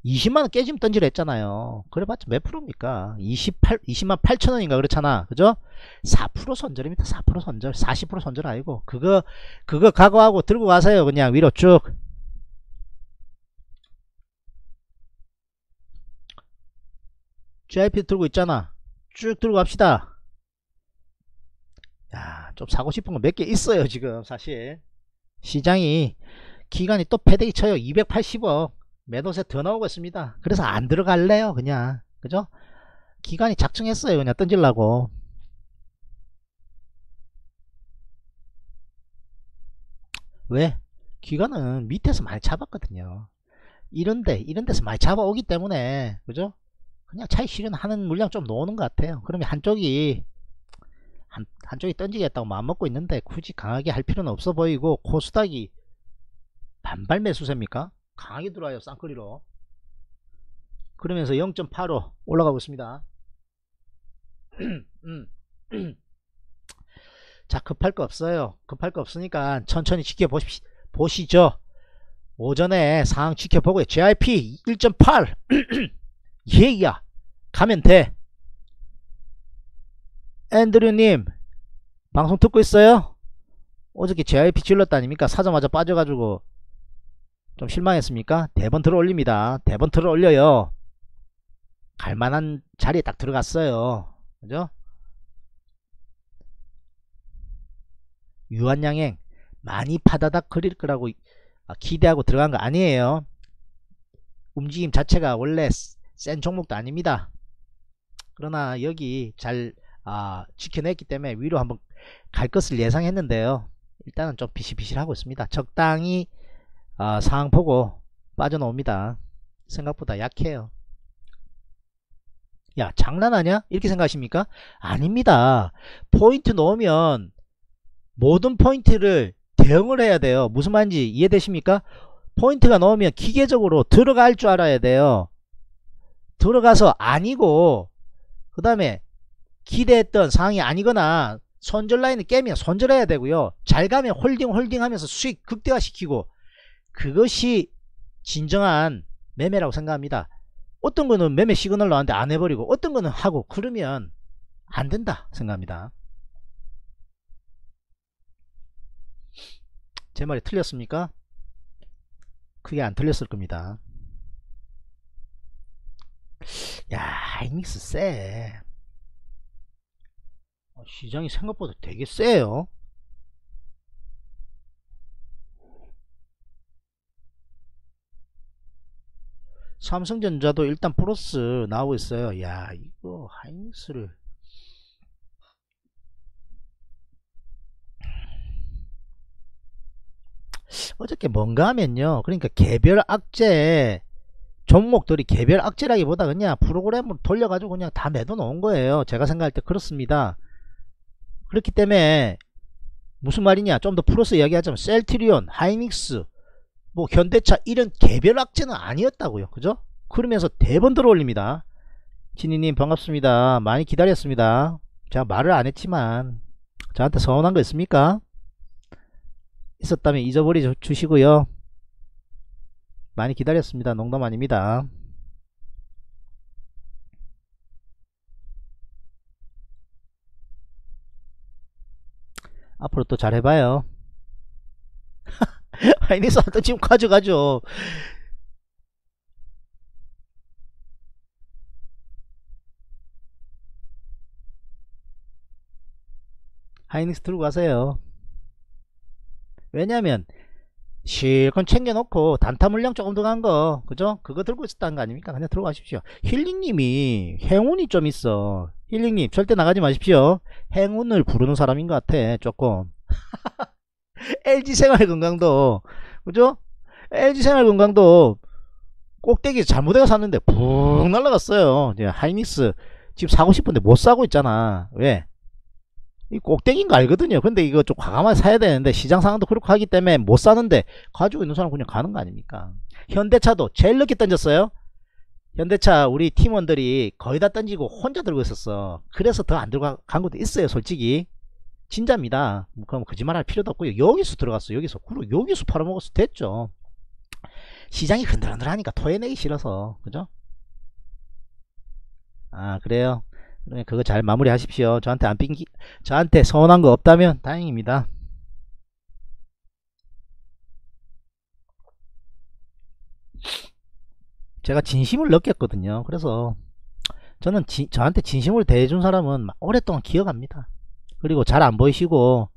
이십만원 깨지면 던지려 했잖아요. 그래봤자 몇 프로입니까? 이십만 팔천원인가 그렇잖아. 그죠? 사 퍼센트 손절입니다. 사 퍼센트 손절. 사십 퍼센트 손절 아니고, 그거 그거 각오하고 들고 가세요. 그냥 위로 쭉. 제이와이피 들고 있잖아. 쭉 들고 갑시다. 야, 좀 사고 싶은 거 몇 개 있어요 지금. 사실 시장이 기간이 또 패대기 쳐요. 이백팔십억 매도세 더 나오고 있습니다. 그래서 안 들어갈래요 그냥. 그죠? 기간이 작정했어요 그냥 던질라고. 왜? 기관은 밑에서 많이 잡았거든요. 이런데 이런데서 많이 잡아오기 때문에 그죠? 그냥 차익 실현하는 물량 좀 넣어오는 것 같아요. 그러면 한쪽이 한, 한쪽이 던지겠다고 마음먹고 있는데 굳이 강하게 할 필요는 없어 보이고, 코스닥이 반발 매수세입니까? 강하게 들어와요, 쌍끌이로. 그러면서 영 점 팔로 올라가고 있습니다. 자, 급할 거 없어요. 급할 거 없으니까 천천히 지켜보시, 보시죠. 오전에 상황 지켜보고요. 제이와이피 일 점 팔. 얘야, 가면 돼. 앤드류님, 방송 듣고 있어요? 어저께 제이와이피 질렀다 아닙니까? 사자마자 빠져가지고 좀 실망했습니까? 대번 들어 올립니다. 대번 들어 올려요. 갈만한 자리에 딱 들어갔어요. 그죠? 유한양행 많이 파다닥 그릴 거라고 기대하고 들어간 거 아니에요. 움직임 자체가 원래 센 종목도 아닙니다. 그러나 여기 잘 아, 지켜냈기 때문에 위로 한번 갈 것을 예상했는데요. 일단은 좀 비실비실하고 있습니다. 적당히 아, 상황 보고 빠져나옵니다. 생각보다 약해요. 야, 장난하냐? 이렇게 생각하십니까? 아닙니다. 포인트 놓으면 모든 포인트를 대응을 해야 돼요. 무슨 말인지 이해되십니까? 포인트가 넣으면 기계적으로 들어갈 줄 알아야 돼요. 들어가서 아니고 그 다음에 기대했던 상황이 아니거나 손절 라인을 깨면 손절해야 되고요. 잘 가면 홀딩 홀딩 하면서 수익 극대화시키고, 그것이 진정한 매매라고 생각합니다. 어떤 거는 매매 시그널 나왔는데 안 해버리고, 어떤 거는 하고, 그러면 안 된다 생각합니다. 제 말이 틀렸습니까? 그게 안 틀렸을 겁니다. 야, 하이닉스 쎄. 시장이 생각보다 되게 쎄요. 삼성전자도 일단 플러스 나오고 있어요. 야, 이거 하이닉스를 어저께 뭔가 하면요, 그러니까 개별 악재 종목들이 개별 악재라기보다 그냥 프로그램을 돌려가지고 그냥 다 매도 넣은 거예요. 제가 생각할 때 그렇습니다. 그렇기 때문에 무슨 말이냐, 좀 더 풀어서 이야기하자면 셀트리온, 하이닉스, 뭐 현대차 이런 개별 악재는 아니었다고요. 그죠? 그러면서 대번 들어올립니다. 진이님 반갑습니다. 많이 기다렸습니다. 제가 말을 안했지만 저한테 서운한 거 있습니까? 있었다면 잊어버리 주시고요. 많이 기다렸습니다. 농담 아닙니다. 앞으로 또 잘 해봐요. 하이닉스 또 지금 가져가죠. 하이닉스 들고 가세요. 왜냐면 실컷 챙겨놓고 단타 물량 조금 더 간 거, 그죠? 그거 들고 있었다는 거 아닙니까? 그냥 들어가십시오. 힐링님이 행운이 좀 있어. 힐링님 절대 나가지 마십시오. 행운을 부르는 사람인 것 같아 조금. 엘지생활건강도 그죠? 엘지생활건강도 꼭대기 잘못해서 샀는데 푹 날라갔어요. 하이닉스 지금 사고 싶은데 못 사고 있잖아. 왜? 이 꼭대기인 거 알거든요. 근데 이거 좀 과감하게 사야 되는데 시장 상황도 그렇고 하기 때문에 못 사는데 가지고 있는 사람 그냥 가는 거 아닙니까? 현대차도 제일 늦게 던졌어요. 현대차 우리 팀원들이 거의 다 던지고 혼자 들고 있었어. 그래서 더 안 들고 간 것도 있어요. 솔직히 진짜입니다. 그럼 거짓말 할 필요도 없고요. 여기서 들어갔어. 여기서. 그리고 여기서 팔아먹었어. 됐죠. 시장이 흔들흔들하니까 토해내기 싫어서. 그죠? 아, 그래요. 그거 잘 마무리 하십시오. 저한테 안 핑기, 저한테 서운한 거 없다면 다행입니다. 제가 진심을 느꼈거든요. 그래서 저는 지, 저한테 진심을 대해준 사람은 오랫동안 기억합니다. 그리고 잘 안 보이시고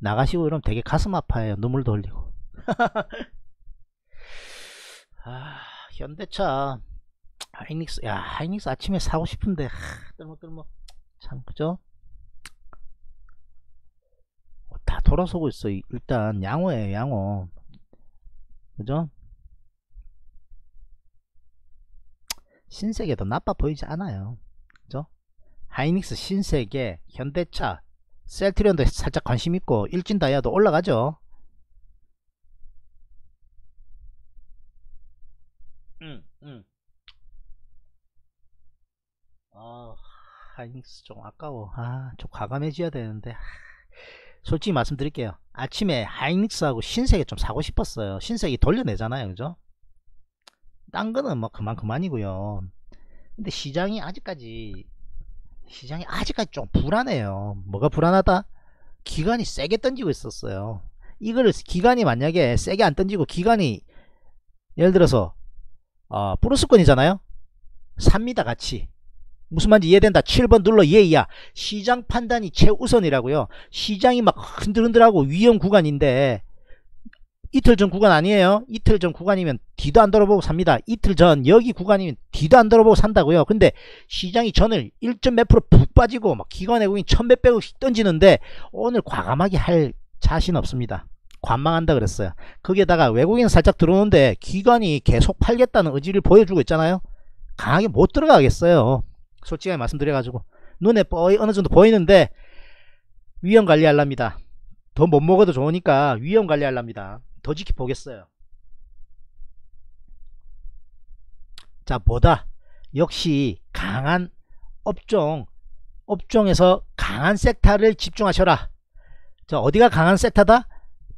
나가시고 이러면 되게 가슴 아파해요. 눈물도 흘리고. 아, 현대차, 하이닉스. 야, 하이닉스 아침에 사고 싶은데 하, 뜰먹뜰먹 참. 그죠? 다 돌아서고 있어. 일단 양호예요, 양호. 그죠? 신세계 더 나빠 보이지 않아요. 그죠? 하이닉스, 신세계, 현대차, 셀트리온도 살짝 관심 있고, 일진다이아도 올라가죠. 응, 응. 아, 하이닉스 좀 아까워. 아, 좀 과감해져야 되는데. 솔직히 말씀드릴게요. 아침에 하이닉스하고 신세계 좀 사고 싶었어요. 신세계 돌려내잖아요, 그죠? 딴 거는 뭐 그만 그만이고요. 근데 시장이 아직까지 시장이 아직까지 좀 불안해요. 뭐가 불안하다? 기관이 세게 던지고 있었어요. 이거를 기관이 만약에 세게 안 던지고, 기관이 예를 들어서 어, 플러스권이잖아요. 삽니다, 같이. 무슨 말인지 이해된다. 칠 번 눌러. 예이야. 시장 판단이 최우선이라고요. 시장이 막 흔들흔들하고 위험 구간인데, 이틀 전 구간 아니에요. 이틀 전 구간이면 뒤도 안 돌아보고 삽니다. 이틀 전 여기 구간이면 뒤도 안 돌아보고 산다고요. 근데 시장이 전을 일 점 몇 프로 푹 빠지고 막 기관 외국인 천몇백억씩 던지는데, 오늘 과감하게 할 자신 없습니다. 관망한다 그랬어요. 거기에다가 외국인 살짝 들어오는데 기관이 계속 팔겠다는 의지를 보여주고 있잖아요. 강하게 못 들어가겠어요. 솔직하게 말씀드려가지고 눈에 뻔히 어느정도 보이는데 위험 관리하랍니다. 더 못 먹어도 좋으니까 위험 관리하랍니다. 더 지켜보겠어요. 자, 뭐다? 역시 강한 업종, 업종에서 강한 섹터를 집중하셔라. 자, 어디가 강한 섹터다?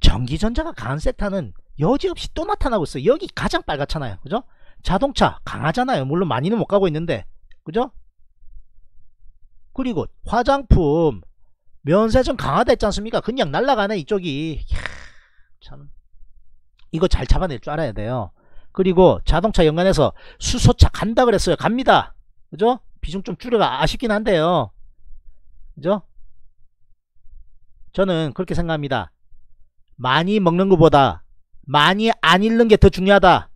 전기전자가 강한 섹터는 여지없이 또 나타나고 있어요. 여기 가장 빨갛잖아요, 그죠? 자동차 강하잖아요. 물론 많이는 못 가고 있는데, 그죠? 그리고 화장품, 면세점 강하다 했지 않습니까? 그냥 날라가네, 이쪽이. 이야, 참, 이거 잘 잡아낼 줄 알아야 돼요. 그리고 자동차 연관해서 수소차 간다 그랬어요. 갑니다, 그죠? 비중 좀 줄여가 아쉽긴 한데요, 그죠? 저는 그렇게 생각합니다. 많이 먹는 것보다 많이 안 읽는 게 더 중요하다.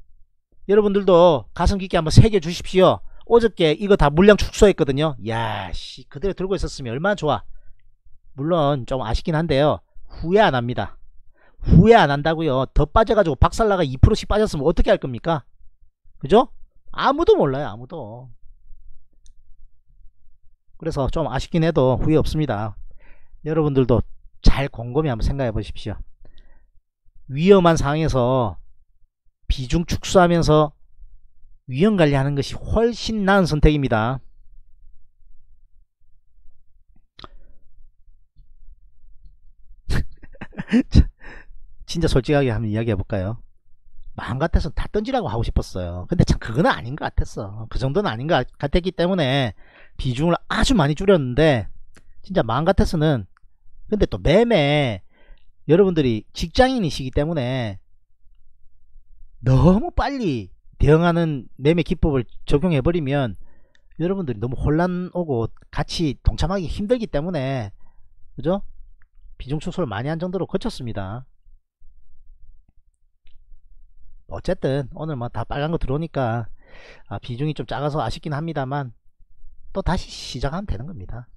여러분들도 가슴 깊게 한번 새겨 주십시오. 어저께 이거 다 물량 축소했거든요. 야, 씨, 그대로 들고 있었으면 얼마나 좋아. 물론 좀 아쉽긴 한데요, 후회 안 합니다. 후회 안 한다고요. 더 빠져가지고 박살나가 이 퍼센트씩 빠졌으면 어떻게 할 겁니까? 그죠? 아무도 몰라요, 아무도. 그래서 좀 아쉽긴 해도 후회 없습니다. 여러분들도 잘 곰곰이 한번 생각해 보십시오. 위험한 상황에서 비중 축소하면서 위험 관리하는 것이 훨씬 나은 선택입니다. 진짜 솔직하게 한번 이야기해 볼까요? 마음 같아서 다 던지라고 하고 싶었어요. 근데 참 그건 아닌 것 같았어. 그 정도는 아닌 것 같았기 때문에 비중을 아주 많이 줄였는데, 진짜 마음 같아서는. 근데 또 매매, 여러분들이 직장인이시기 때문에 너무 빨리 대응하는 매매 기법을 적용해버리면 여러분들이 너무 혼란 오고 같이 동참하기 힘들기 때문에, 그죠? 비중 축소를 많이 한 정도로 거쳤습니다. 어쨌든 오늘 뭐 다 빨간 거 들어오니까 아, 비중이 좀 작아서 아쉽긴 합니다만, 또 다시 시작하면 되는 겁니다.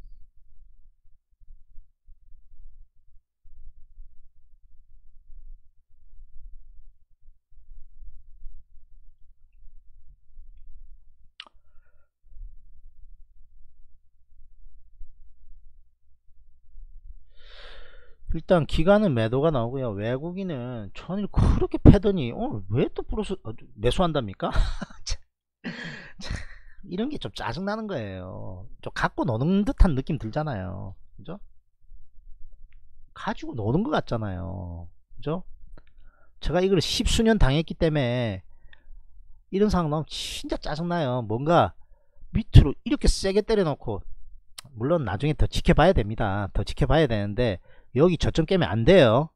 일단 기관은 매도가 나오고요. 외국인은 전일 그렇게 패더니 오늘 왜 또 플러스 매수한답니까? 이런 게 좀 짜증나는 거예요. 좀 갖고 노는 듯한 느낌 들잖아요, 그죠? 가지고 노는 것 같잖아요, 그죠? 제가 이걸 십수년 당했기 때문에 이런 상황 나오면 진짜 짜증나요. 뭔가 밑으로 이렇게 세게 때려놓고, 물론 나중에 더 지켜봐야 됩니다. 더 지켜봐야 되는데 여기 저점 깨면 안 돼요.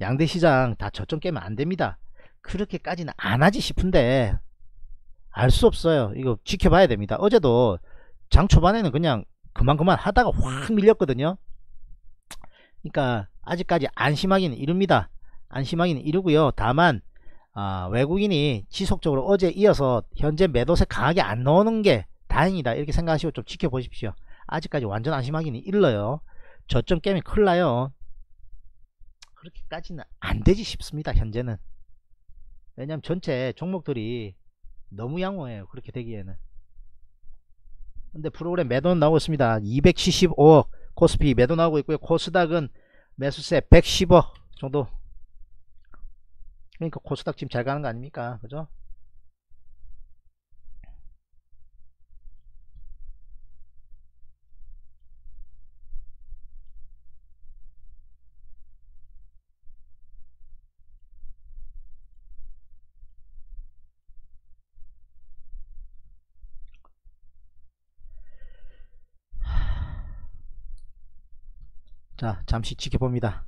양대시장 다 저점 깨면 안 됩니다. 그렇게까지는 안 하지 싶은데 알 수 없어요. 이거 지켜봐야 됩니다. 어제도 장 초반에는 그냥 그만 그만 하다가 확 밀렸거든요. 그러니까 아직까지 안심하기는 이릅니다. 안심하기는 이르고요. 다만 아, 외국인이 지속적으로 어제 이어서 현재 매도세 강하게 안 넣는 게 다행이다, 이렇게 생각하시고 좀 지켜보십시오. 아직까지 완전 안심하기는 일러요. 저점 깨면 큰일 나요. 그렇게까지는 안 되지 싶습니다, 현재는. 왜냐면 전체 종목들이 너무 양호해요. 그렇게 되기에는. 근데 프로그램 매도는 나오고 있습니다. 이백칠십오억 코스피 매도 나오고 있고요. 코스닥은 매수세 백십억 정도. 그러니까 코스닥 지금 잘 가는 거 아닙니까? 그죠? 자, 잠시 지켜봅니다.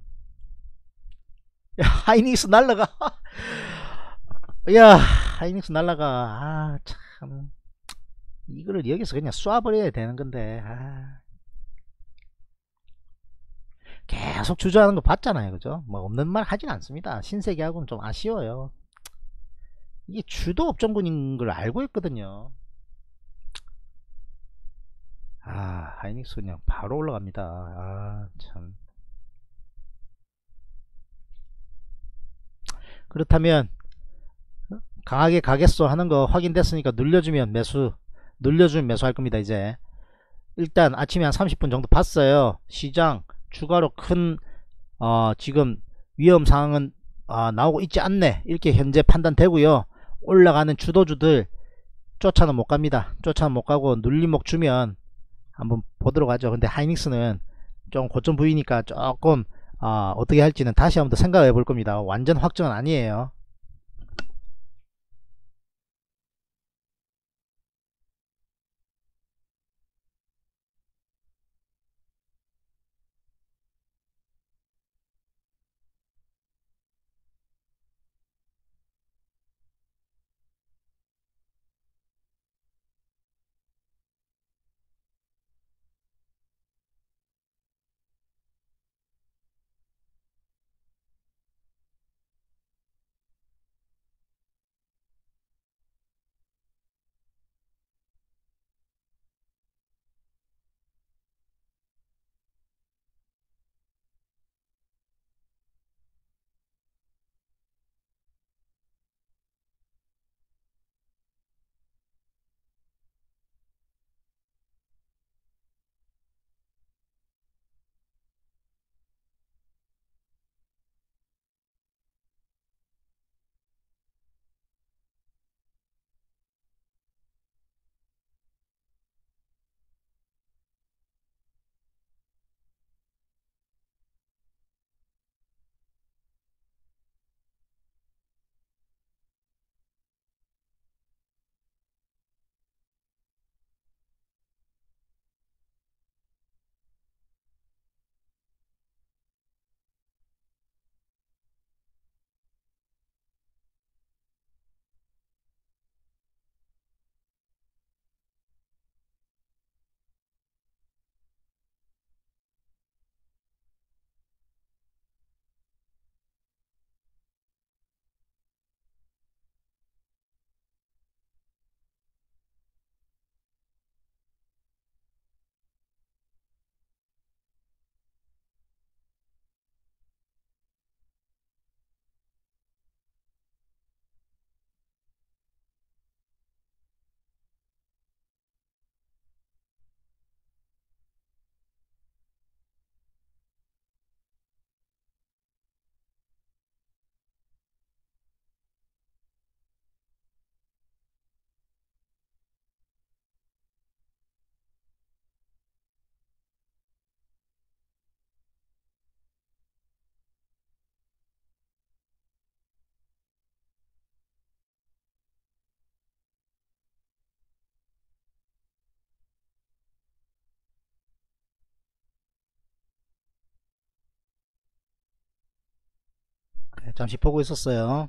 야, 하이닉스 날라가. 야, 하이닉스 날라가. 아, 참. 이거를 여기서 그냥 쏴버려야 되는 건데. 아. 계속 주저하는 거 봤잖아요. 그죠? 뭐, 없는 말 하진 않습니다. 신세계하고는 좀 아쉬워요. 이게 주도 업종군인 걸 알고 있거든요. 아, 하이닉스 그냥 바로 올라갑니다. 아, 참. 그렇다면 강하게 가겠어 하는 거 확인됐으니까 눌려주면 매수, 눌려주면 매수할 겁니다. 이제 일단 아침에 한 삼십 분 정도 봤어요. 시장 추가로 큰 어, 지금 위험상황은 어, 나오고 있지 않네, 이렇게 현재 판단되고요. 올라가는 주도주들 쫓아는 못 갑니다. 쫓아는 못 가고 눌림목 주면 한번 보도록 하죠. 근데 하이닉스는 좀 고점 부위니까 조금 아, 어떻게 할지는 다시 한번 더 생각해 볼 겁니다. 완전 확정은 아니에요. 잠시 보고 있었어요.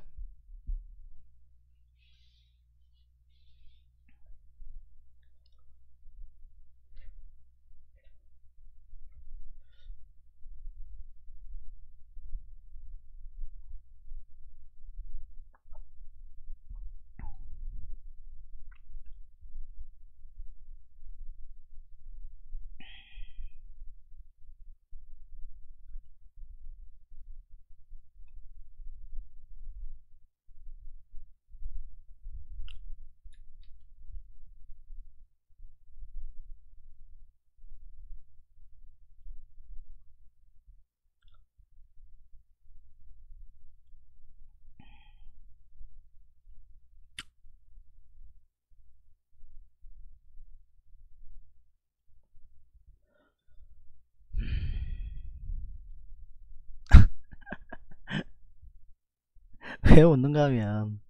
왜 웃는가 하면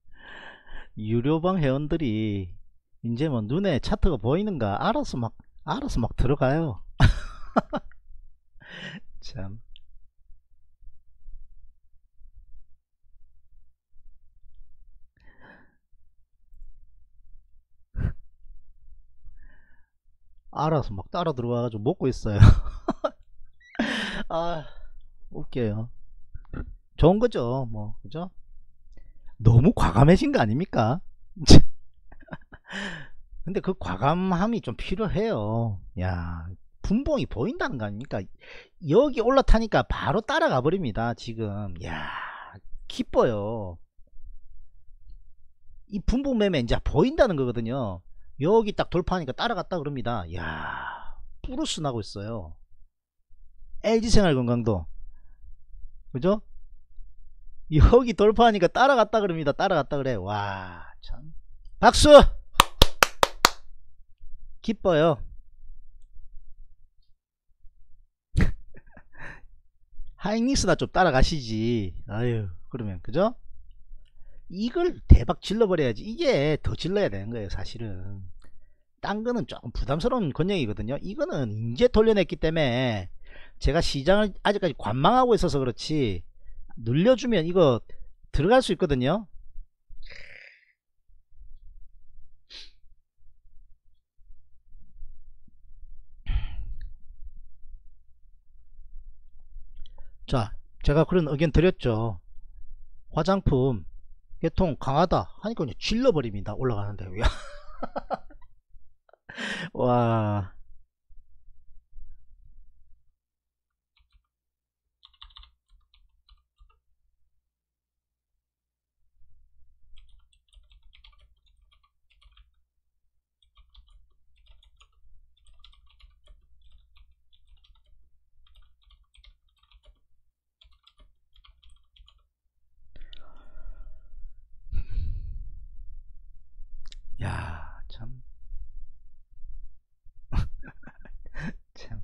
유료방 회원들이 이제 뭐 눈에 차트가 보이는가 알아서 막 알아서 막 들어가요. 참. 알아서 막 따라 들어와가지고 먹고 있어요. 아, 웃겨요. 좋은 거죠, 뭐, 그죠? 너무 과감해진 거 아닙니까? 근데 그 과감함이 좀 필요해요. 야, 분봉이 보인다는 거 아닙니까? 여기 올라타니까 바로 따라가 버립니다, 지금. 야, 기뻐요. 이 분봉 매매 이제 보인다는 거거든요. 여기 딱 돌파하니까 따라갔다 그럽니다. 이야, 뿌루스 나고 있어요. 엘지생활건강도 그죠? 여기 돌파하니까 따라갔다 그럽니다. 따라갔다 그래. 와, 참. 박수! 기뻐요. 하이닉스나 좀 따라가시지. 아유, 그러면 그죠? 이걸 대박 질러버려야지. 이게 더 질러야 되는 거예요, 사실은. 딴 거는 조금 부담스러운 권역이거든요. 이거는 이제 돌려냈기 때문에 제가 시장을 아직까지 관망하고 있어서 그렇지, 눌려주면 이거 들어갈 수 있거든요. 자, 제가 그런 의견 드렸죠. 화장품 개통 강하다 하니까 그냥 질러버립니다. 올라가는데. 와, 야, 참. 참.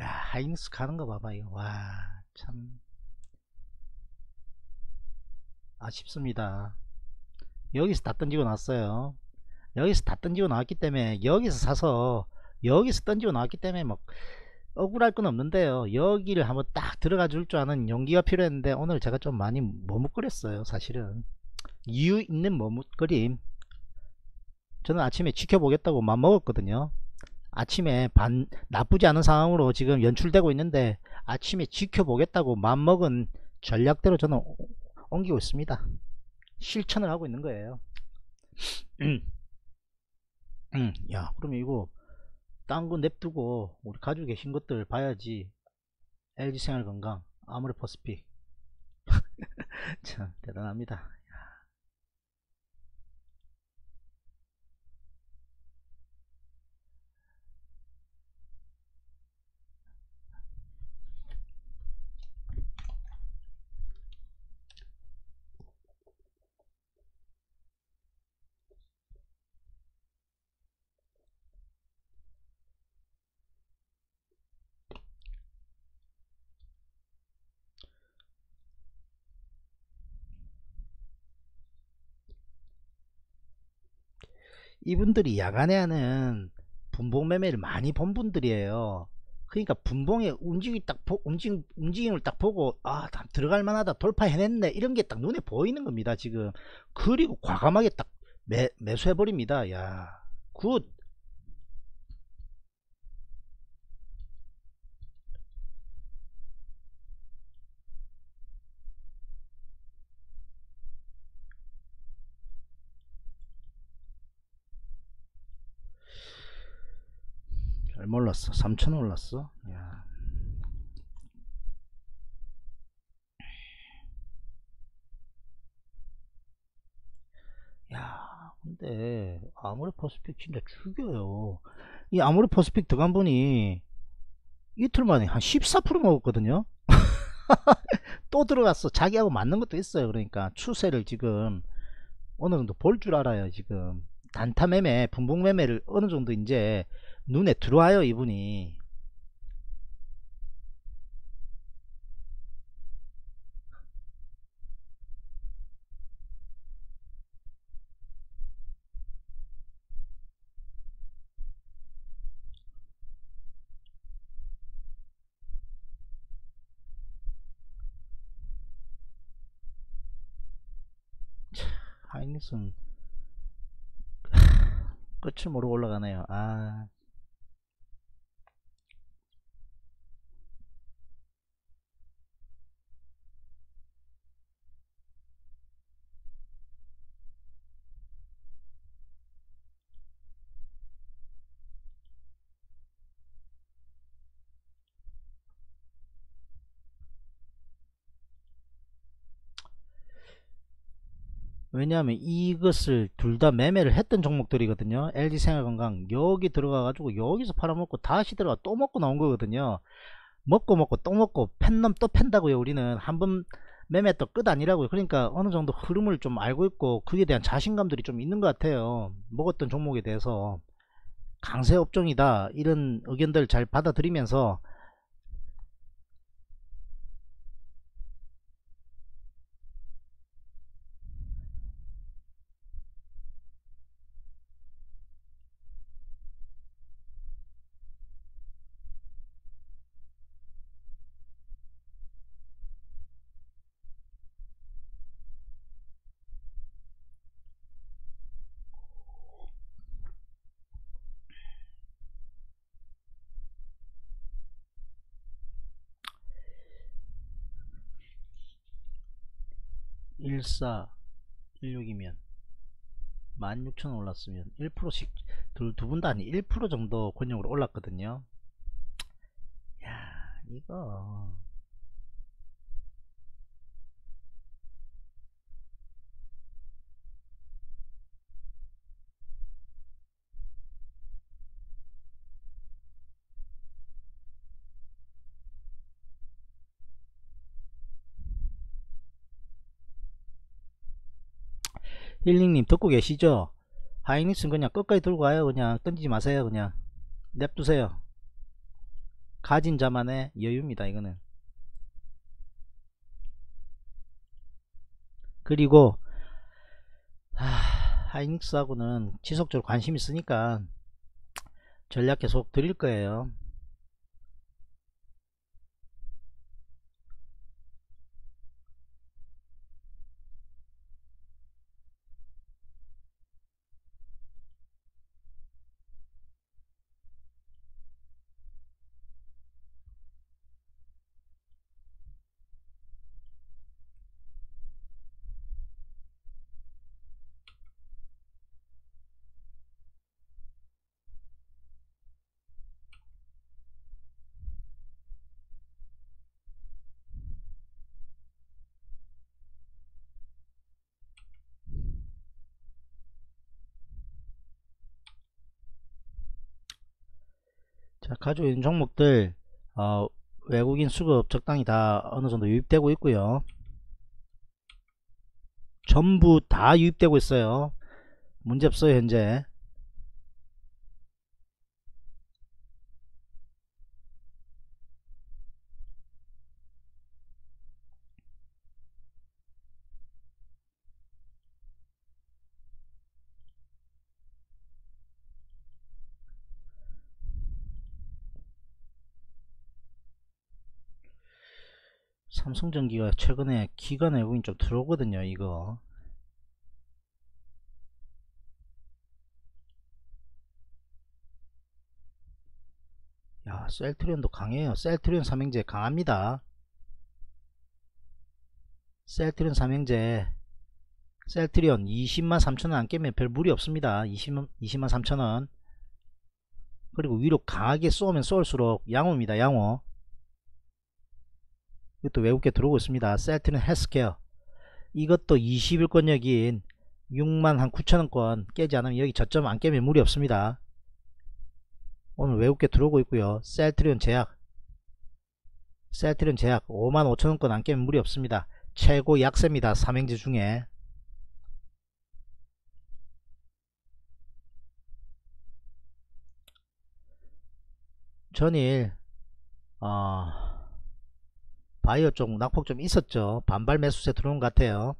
야, 하이닉스 가는 거 봐봐, 이거. 와, 참. 아쉽습니다. 여기서 다 던지고 나왔어요. 여기서 다 던지고 나왔기 때문에, 여기서 사서, 여기서 던지고 나왔기 때문에, 막, 억울할 건 없는데요. 여기를 한번 딱 들어가 줄 줄 아는 용기가 필요했는데, 오늘 제가 좀 많이 머뭇거렸어요, 사실은. 이유 있는 머뭇거림. 저는 아침에 지켜보겠다고 맘 먹었거든요. 아침에 반 나쁘지 않은 상황으로 지금 연출되고 있는데 아침에 지켜보겠다고 맘 먹은 전략대로 저는 옮기고 있습니다. 실천을 하고 있는 거예요. 야, 그러면 이거 딴 거 냅두고 우리 가지고 계신 것들 봐야지. 엘지생활건강, 아모레퍼시픽. 참 대단합니다. 이분들이 야간에 하는 분봉 매매를 많이 본 분들이에요. 그러니까 분봉의 움직임 딱 보, 움직, 움직임을 딱 보고 아, 들어갈 만하다, 돌파해냈네, 이런 게 딱 눈에 보이는 겁니다, 지금. 그리고 과감하게 딱 매, 매수해버립니다. 야, 굿. 얼마 올랐어? 삼천 원 올랐어? 야. 야, 근데 아모레퍼시픽 진짜 죽여요. 이 아모레퍼시픽 들어간 분이 이틀 만에 한 십사 퍼센트 먹었거든요. 또 들어갔어. 자기하고 맞는 것도 있어요. 그러니까 추세를 지금 어느 정도 볼 줄 알아요, 지금. 단타 매매, 분봉 매매를 어느 정도 이제 눈에 들어와요, 이분이. 하이닉스는 끝을 모르고 올라가네요. 아, 왜냐하면 이것을 둘 다 매매를 했던 종목들이거든요. 엘지생활건강 여기 들어가가지고 여기서 팔아먹고 다시 들어가 또 먹고 나온 거거든요. 먹고 먹고 또 먹고 팬놈 또 팬다고요. 우리는 한번 매매 또 끝 아니라고요. 그러니까 어느 정도 흐름을 좀 알고 있고 그에 대한 자신감들이 좀 있는 것 같아요. 먹었던 종목에 대해서 강세 업종이다 이런 의견들 잘 받아들이면서 일사 일육이면 만 육천 원 올랐으면 일 퍼센트씩 둘 두 분 다 아니 일 퍼센트 정도 권역으로 올랐거든요. 야, 이거 힐링님 듣고 계시죠? 하이닉스는 그냥 끝까지 들고 가요. 그냥 던지지 마세요. 그냥 냅두세요. 가진 자만의 여유입니다. 이거는. 그리고 하, 하이닉스하고는 지속적으로 관심 있으니까 전략 계속 드릴 거예요. 가지고 있는 종목들 어, 외국인 수급 적당히 다 어느정도 유입되고 있고요. 전부 다 유입되고 있어요. 문제없어요. 현재 삼성전기가 최근에 기관 외국인 좀 들어오거든요. 이거 야, 셀트리온도 강해요. 셀트리온 삼형제 강합니다. 셀트리온 삼형제 셀트리온 이십만 삼천 원 안 깨면 별 무리 없습니다. 이십만 삼천 원. 그리고 위로 강하게 쏘면 쏠수록 양호입니다. 양호. 이것도 외국계 들어오고 있습니다. 셀트리온 헬스케어 이것도 이십 일권역인 육만 한 구천 원권 깨지 않으면 여기 저점 안 깨면 무리 없습니다. 오늘 외국계 들어오고 있고요. 셀트리온 제약 셀트리온 제약 오만 오천 원권 안 깨면 무리 없습니다. 최고 약세입니다. 삼행제 중에 전일 어... 바이오 쪽 낙폭 좀 있었죠. 반발 매수세 들어온 것 같아요.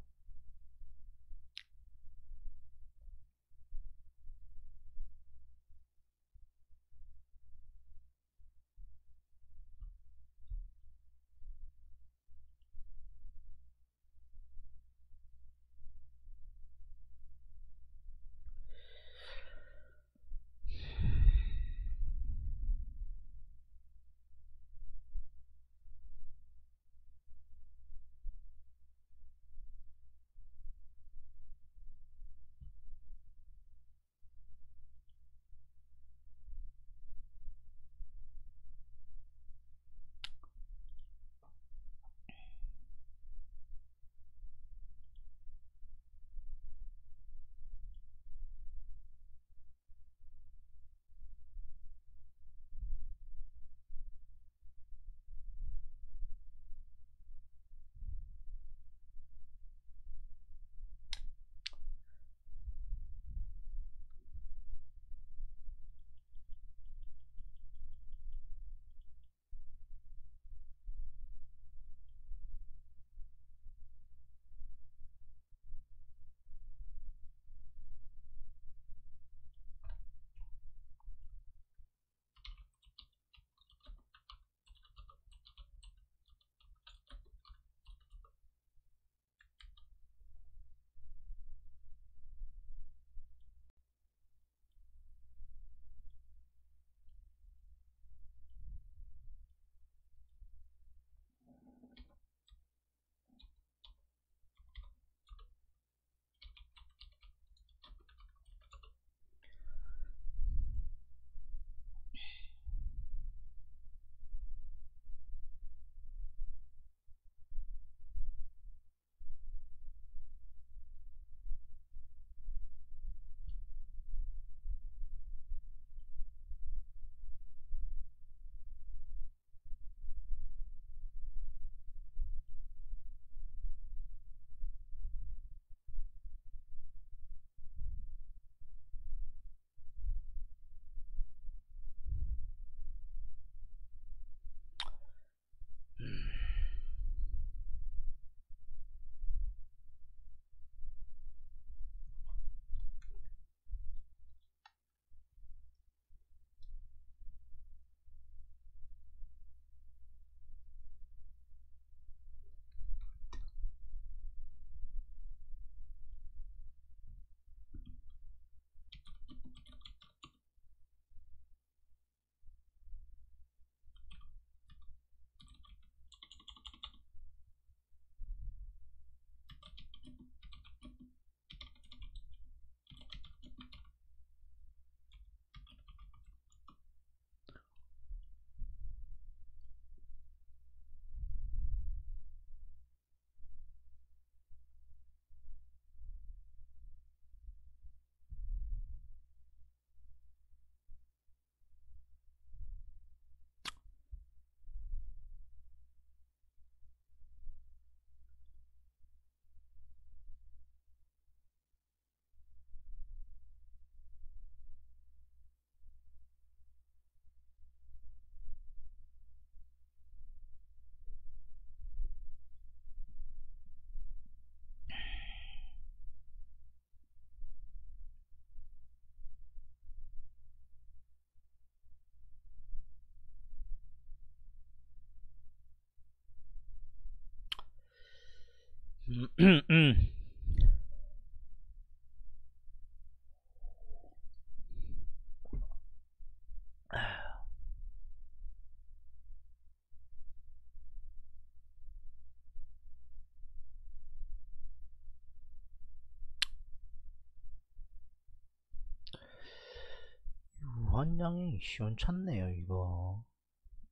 유한양행 시원찮네요 이거.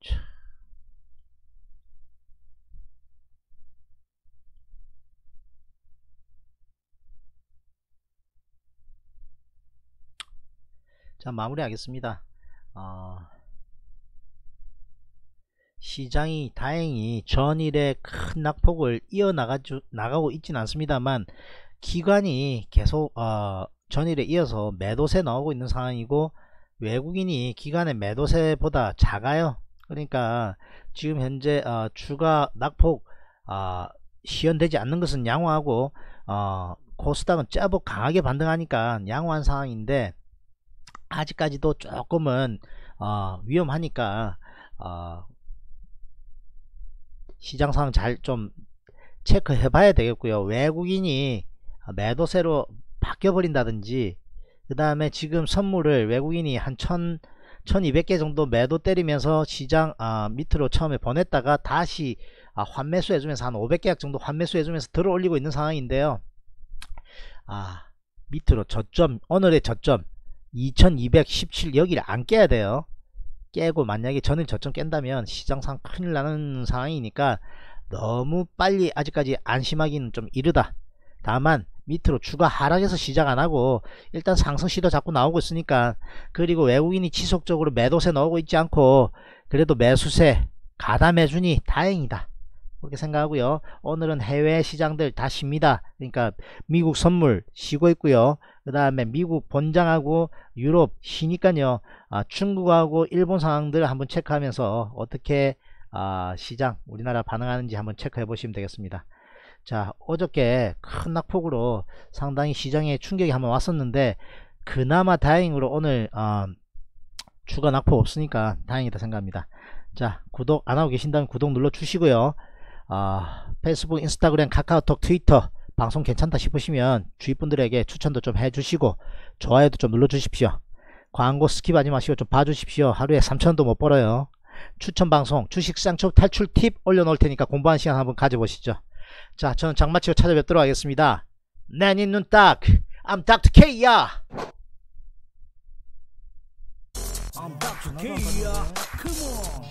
참. 자, 마무리하겠습니다. 어, 시장이 다행히 전일에 큰 낙폭을 이어나가주, 나가고 있진 않습니다만 기관이 계속 어, 전일에 이어서 매도세 나오고 있는 상황이고 외국인이 기관의 매도세보다 작아요. 그러니까 지금 현재 어, 추가 낙폭 어, 시연되지 않는 것은 양호하고 어, 코스닥은 짜복 강하게 반등하니까 양호한 상황인데 아직까지도 조금은 어, 위험하니까 어, 시장 상황 잘 좀 체크해 봐야 되겠고요. 외국인이 매도세로 바뀌어 버린다든지 그 다음에 지금 선물을 외국인이 한 천이백 개 정도 매도 때리면서 시장 어, 밑으로 처음에 보냈다가 다시 어, 환매수 해주면서 한 오백 계약 정도 환매수 해주면서 들어 올리고 있는 상황인데요. 아, 밑으로 저점, 오늘의 저점 이천이백십칠 여기를 안 깨야 돼요. 깨고 만약에 전일 저점 깬다면 시장상 큰일 나는 상황이니까 너무 빨리 아직까지 안심하기는 좀 이르다. 다만 밑으로 추가 하락해서 시작 안하고 일단 상승 시도 자꾸 나오고 있으니까, 그리고 외국인이 지속적으로 매도세 넣고 있지 않고 그래도 매수세 가담해주니 다행이다 그렇게 생각하고요. 오늘은 해외 시장들 다 쉽니다. 그러니까 미국 선물 쉬고 있고요. 그 다음에 미국 본장하고 유럽 쉬니까요. 아, 중국하고 일본 상황들 한번 체크하면서 어떻게 아, 시장 우리나라 반응하는지 한번 체크해 보시면 되겠습니다. 자, 어저께 큰 낙폭으로 상당히 시장에 충격이 한번 왔었는데 그나마 다행으로 오늘 아, 추가 낙폭 없으니까 다행이다 생각합니다. 자, 구독 안하고 계신다면 구독 눌러 주시고요. 아, 페이스북, 인스타그램, 카카오톡, 트위터 방송 괜찮다 싶으시면 주위 분들에게 추천도 좀 해주시고 좋아요도 좀 눌러주십시오. 광고 스킵하지 마시고 좀 봐주십시오. 하루에 삼천 원도 못 벌어요. 추천 방송, 주식 상처 탈출 팁 올려놓을 테니까 공부하는 시간 한번 가져보시죠. 자, 저는 장마치고 찾아뵙도록 하겠습니다. 내 네 눈 딱, I'm 닥터 K 야. I'm 닥터 K 야. Come on.